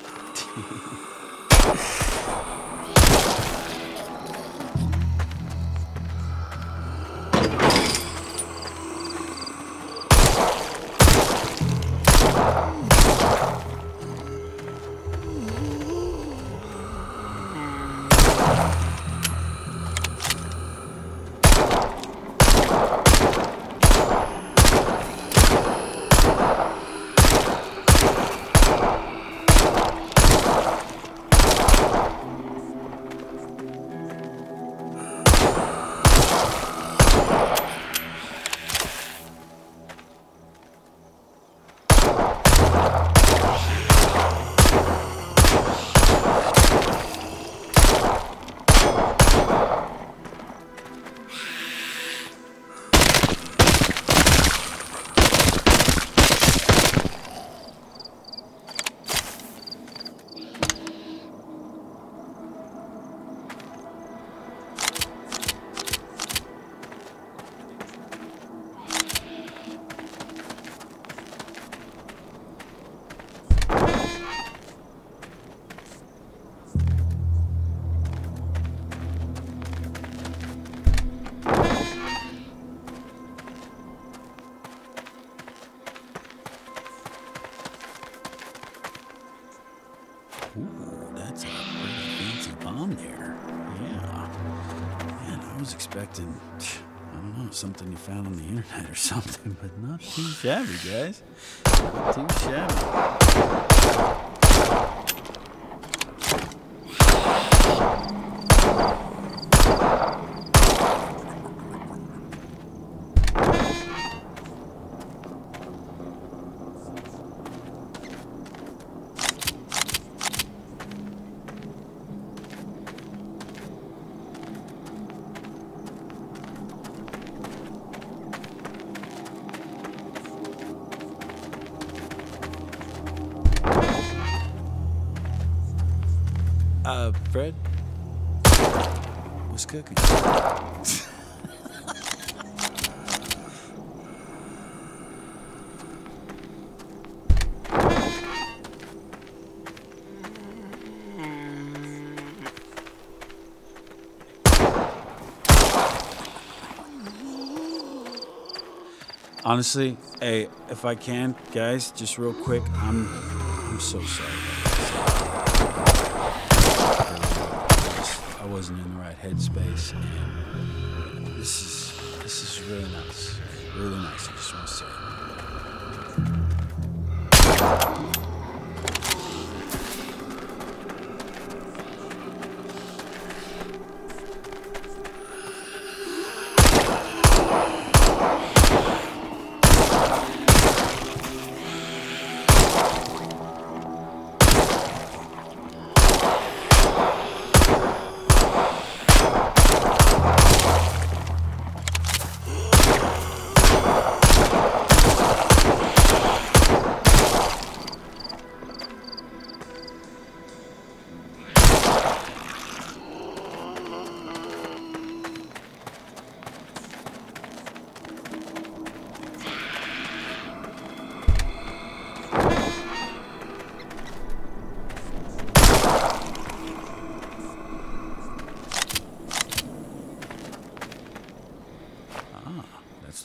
Expecting, I don't know, something you found on the internet or something, but not too shabby, guys. Not too shabby. Fred? What's cooking? Honestly, hey, if I can, guys, just real quick, I'm so sorry. I wasn't in the right headspace, and this is really nice, really nice. I just want to say.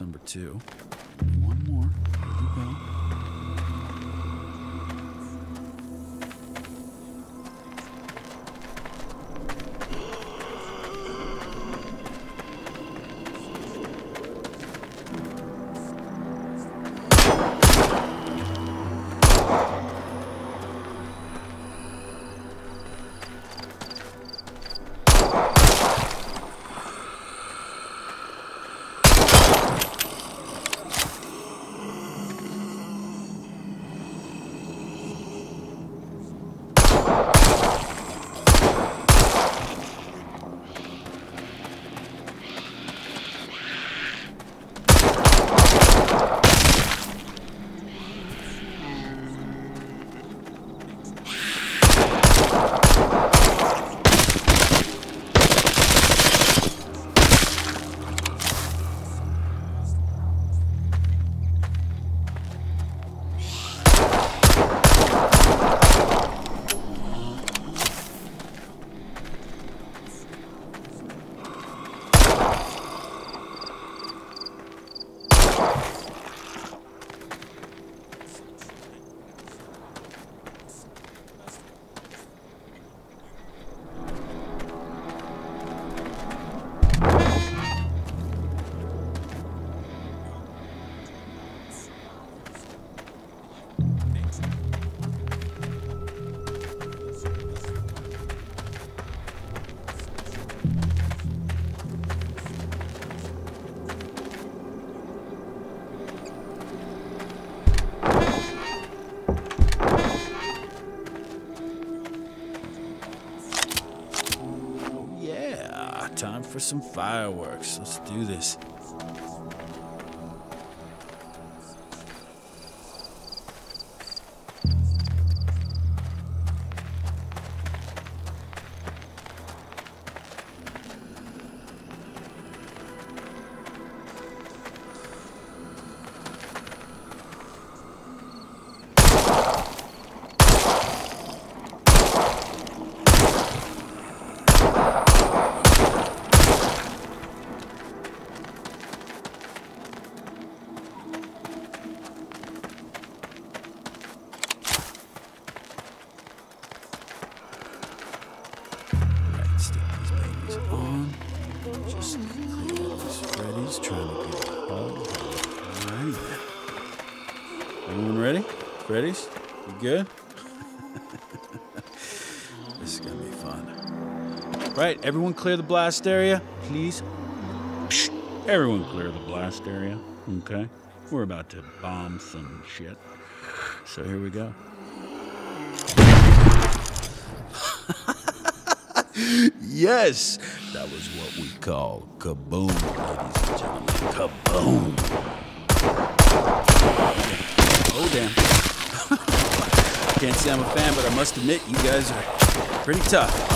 Number two. One more. Here we go. time for some fireworks. Let's do this. Freddy's, you good? This is gonna be fun. Right, everyone clear the blast area, please. Everyone clear the blast area, okay? We're about to bomb some shit. So here we go. Yes, that was what we call kaboom, ladies and gentlemen, kaboom. Oh, damn. Can't say I'm a fan, but I must admit you guys are pretty tough.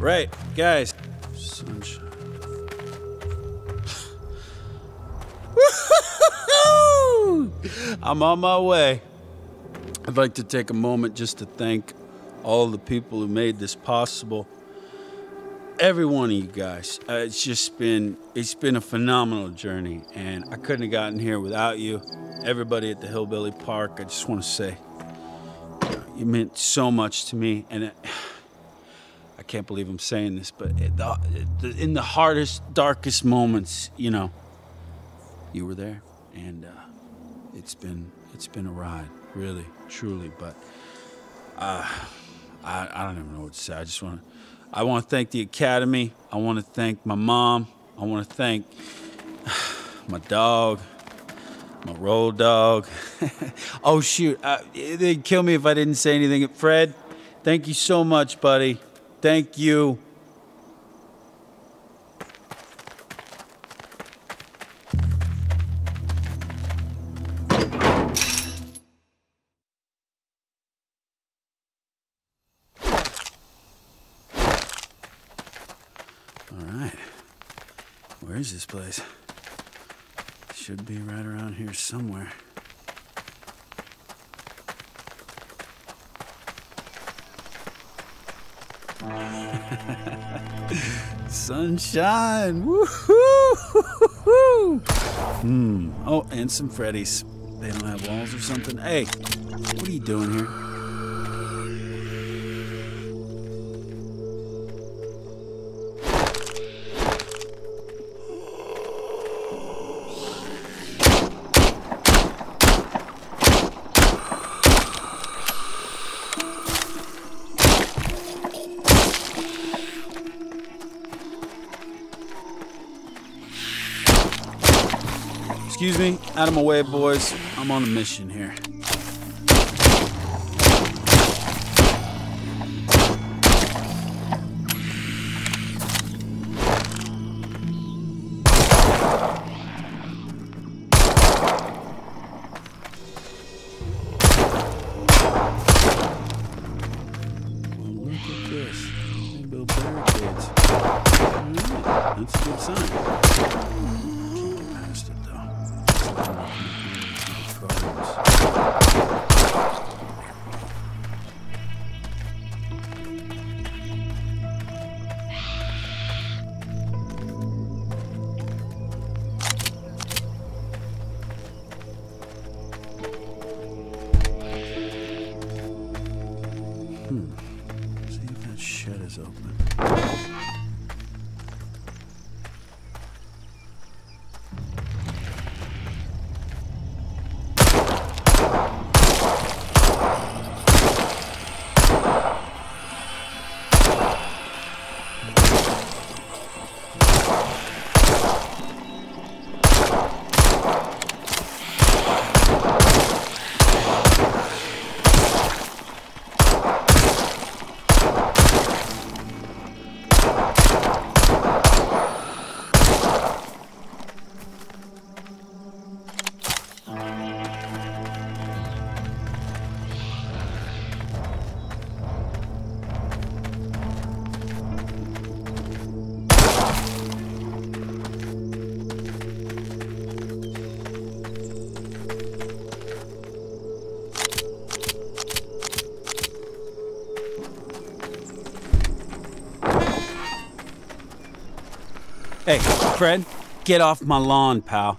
Right, guys. Sunshine. Woo-hoo-hoo! I'm on my way. I'd like to take a moment just to thank all the people who made this possible. Every one of you guys. It's been a phenomenal journey, and I couldn't have gotten here without you. Everybody at the Hillbilly Park, I just want to say, you meant so much to me, and I can't believe I'm saying this, but in the hardest, darkest moments, you know, you were there, and it's been a ride, really, truly. But I don't even know what to say. I want to thank the Academy. I want to thank my mom. I want to thank my dog, my road dog. Oh shoot, they'd kill me if I didn't say anything. Fred, thank you so much, buddy. Thank you. All right. Where is this place? Should be right around here somewhere. Sunshine, woohoo! Oh, and some Freddy's. They don't have walls or something. Hey, what are you doing here? Excuse me, out of my way, boys. I'm on a mission here. See if that shed is open. Hey, Fred, get off my lawn, pal.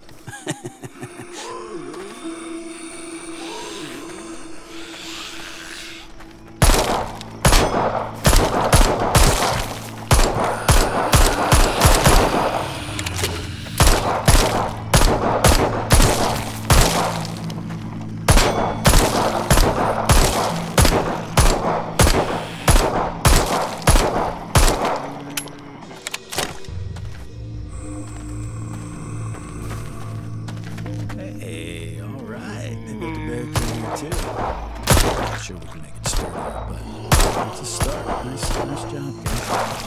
Sure we can make it sturdy, but it's a start. Nice job, guys.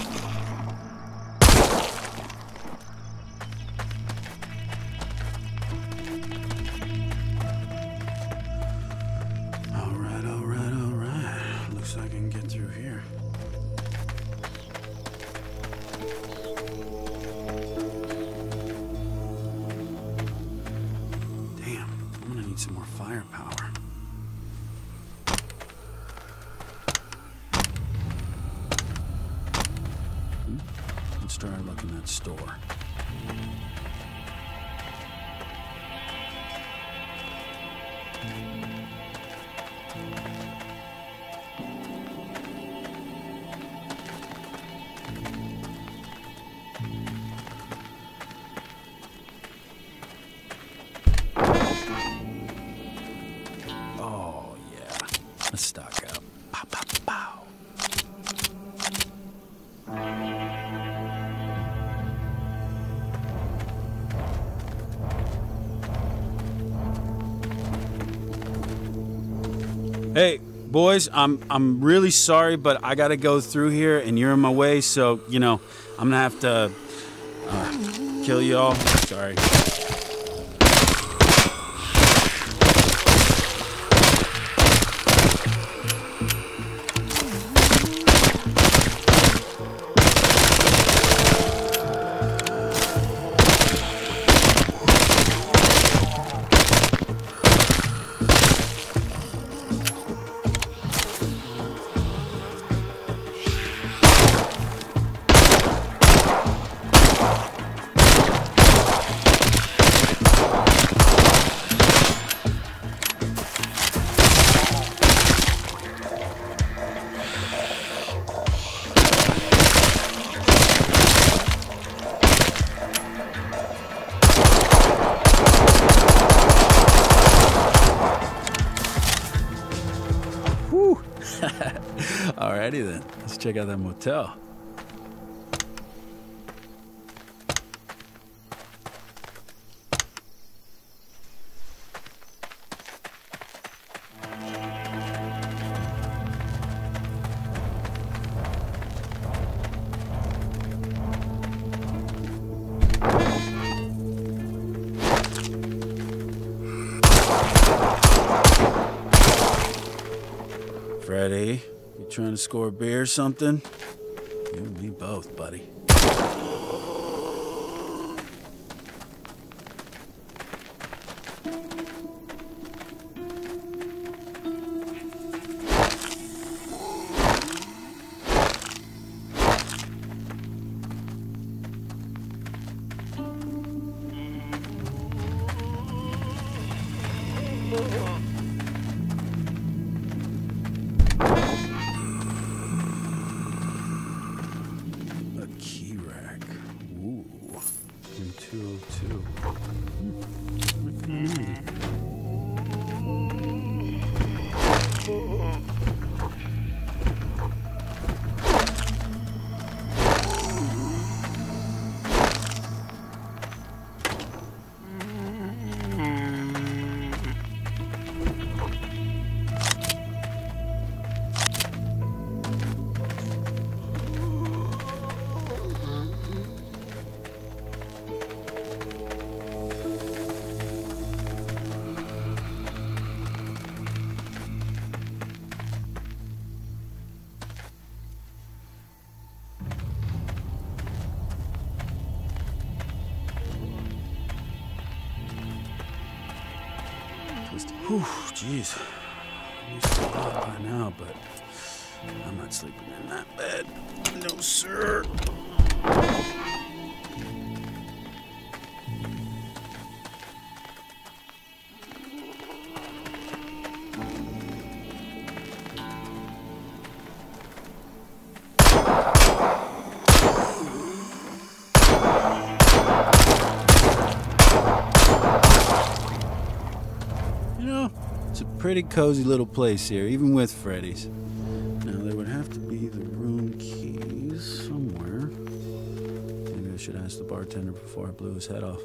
Start looking at that store. Oh, yeah. Let's stock up. Pow, pow, pow. Hey, boys, I'm really sorry, but I gotta go through here, and you're in my way, so, you know, I'm gonna have to kill y'all. Sorry. Alrighty then, let's check out that motel. Freddy? You trying to score a beer or something? You and me both, buddy. Whew, jeez. I'm used to that by now, but I'm not sleeping in that bed. No, sir. Pretty cozy little place here, even with Freddy's. Now there would have to be the room keys somewhere. Maybe I should ask the bartender before I blew his head off.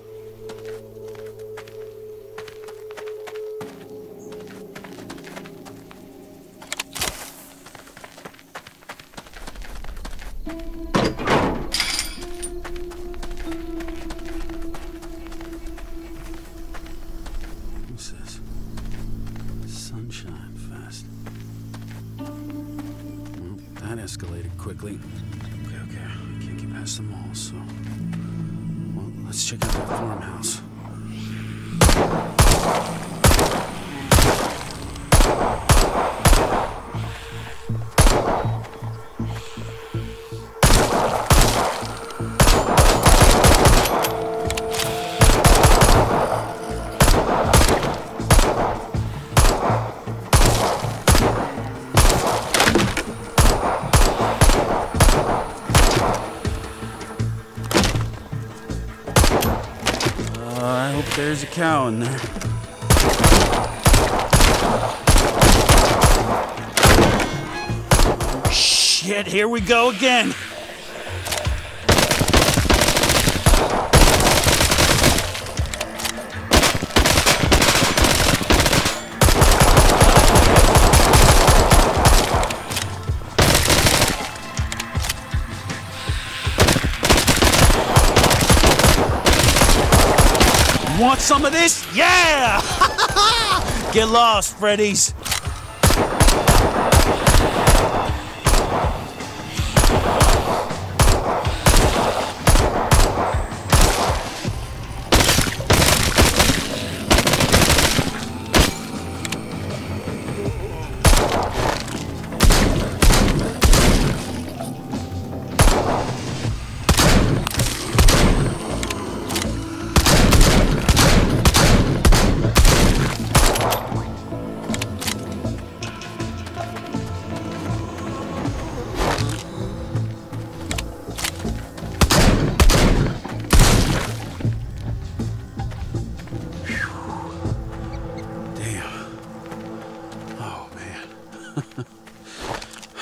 What's this? Sunshine Fest. Well, that escalated quickly. Okay, I can't get past the mall, so... Well, let's check out that farmhouse. There's a cow in there. Shit, here we go again. Want some of this? Yeah! Get lost, Freddy's.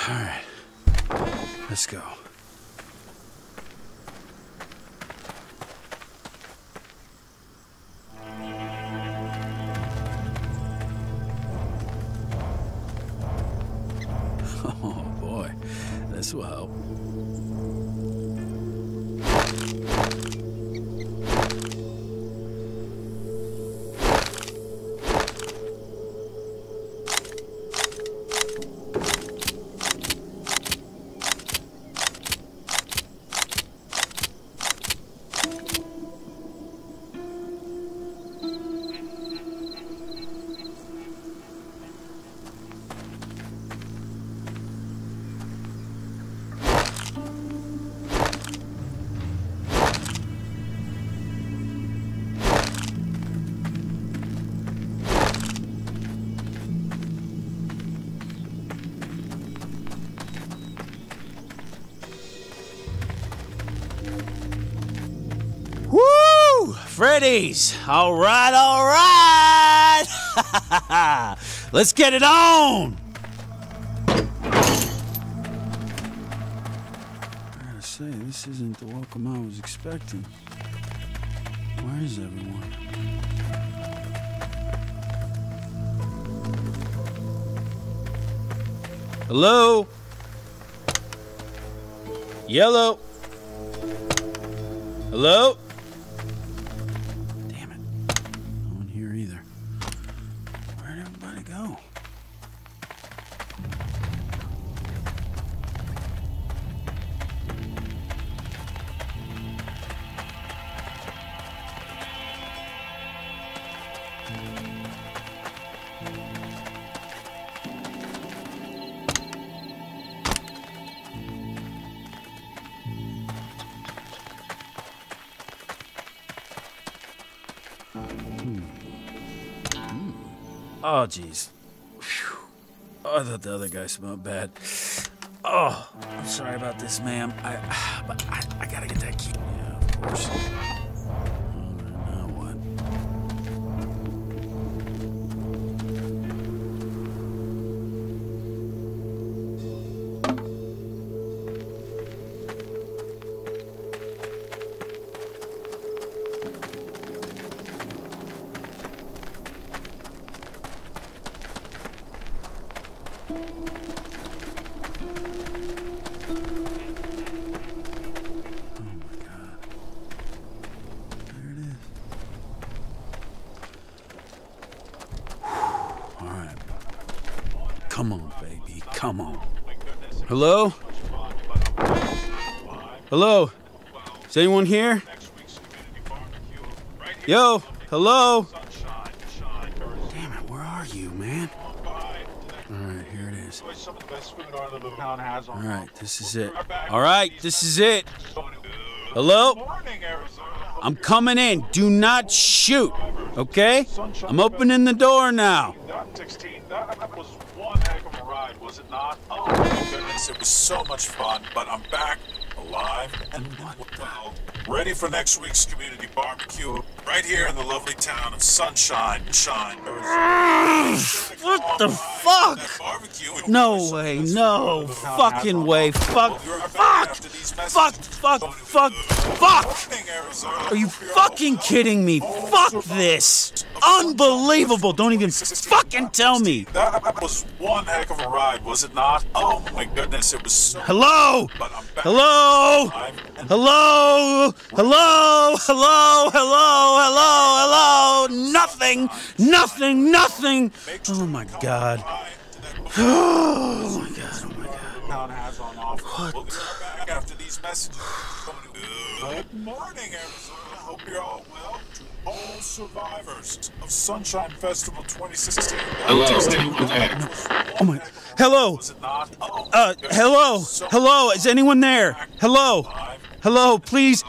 Alright, let's go. Oh boy, this will help. Freddy's! Alright, alright! Let's get it on! I gotta say, this isn't the welcome I was expecting. Where is everyone? Hello? Yellow? Hello? Oh, jeez. Oh, I thought the other guy smelled bad. Oh, I'm sorry about this, ma'am. But I gotta get that key. Yeah, of course. Now what? Come on, baby, come on. Hello? Hello? Is anyone here? Yo, hello? Damn it, where are you, man? Alright, here it is. Alright, this is it. Alright, this is it. Hello? I'm coming in. Do not shoot, okay? I'm opening the door now. That was one heck of a ride, was it not? Oh my goodness, it was so much fun, but I'm back, alive, and well, ready for next week's community barbecue, right here in the lovely town of Sunshine. What the fuck? No way, no fucking way, fuck! Are you fucking kidding me? Fuck this! Unbelievable! Don't even fucking tell me! That was one heck of a ride, was it not? Oh my goodness, it was so... Hello! Hello! Hello! Hello! Hello! Hello! Hello! Nothing! Oh my god. Oh my god. What the... Good morning, Arizona. Hope you're all well. All survivors of Sunshine Festival 2016. Hello. Oh my. Hello. Hello. Is anyone there? Hello. Please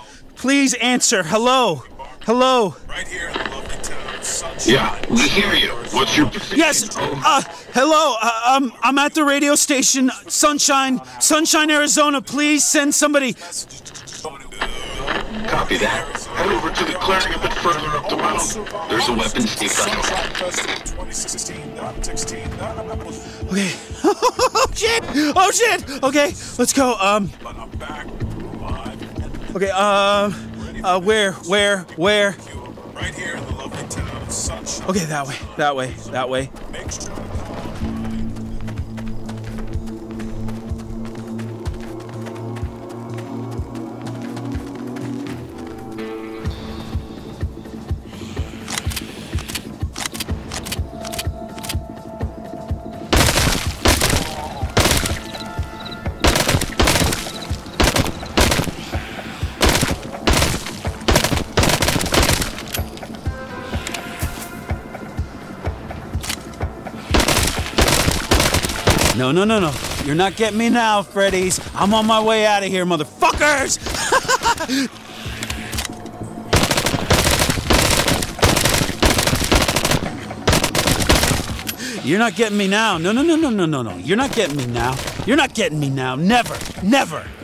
answer. Hello. Right here in the lovely town of Sunshine. Yeah, we hear you. What's your position? Yes. Hello. I'm at the radio station Sunshine, Arizona. Please send somebody. Copy that. Head over to the clearing a bit further up the road. There's a weapons deposit. Okay. Oh shit! Okay, let's go. Okay, where? Right here in the lovely town of Sunshine. Okay, that way. No. You're not getting me now, Freddy's. I'm on my way out of here, motherfuckers! You're not getting me now. No. You're not getting me now. Never.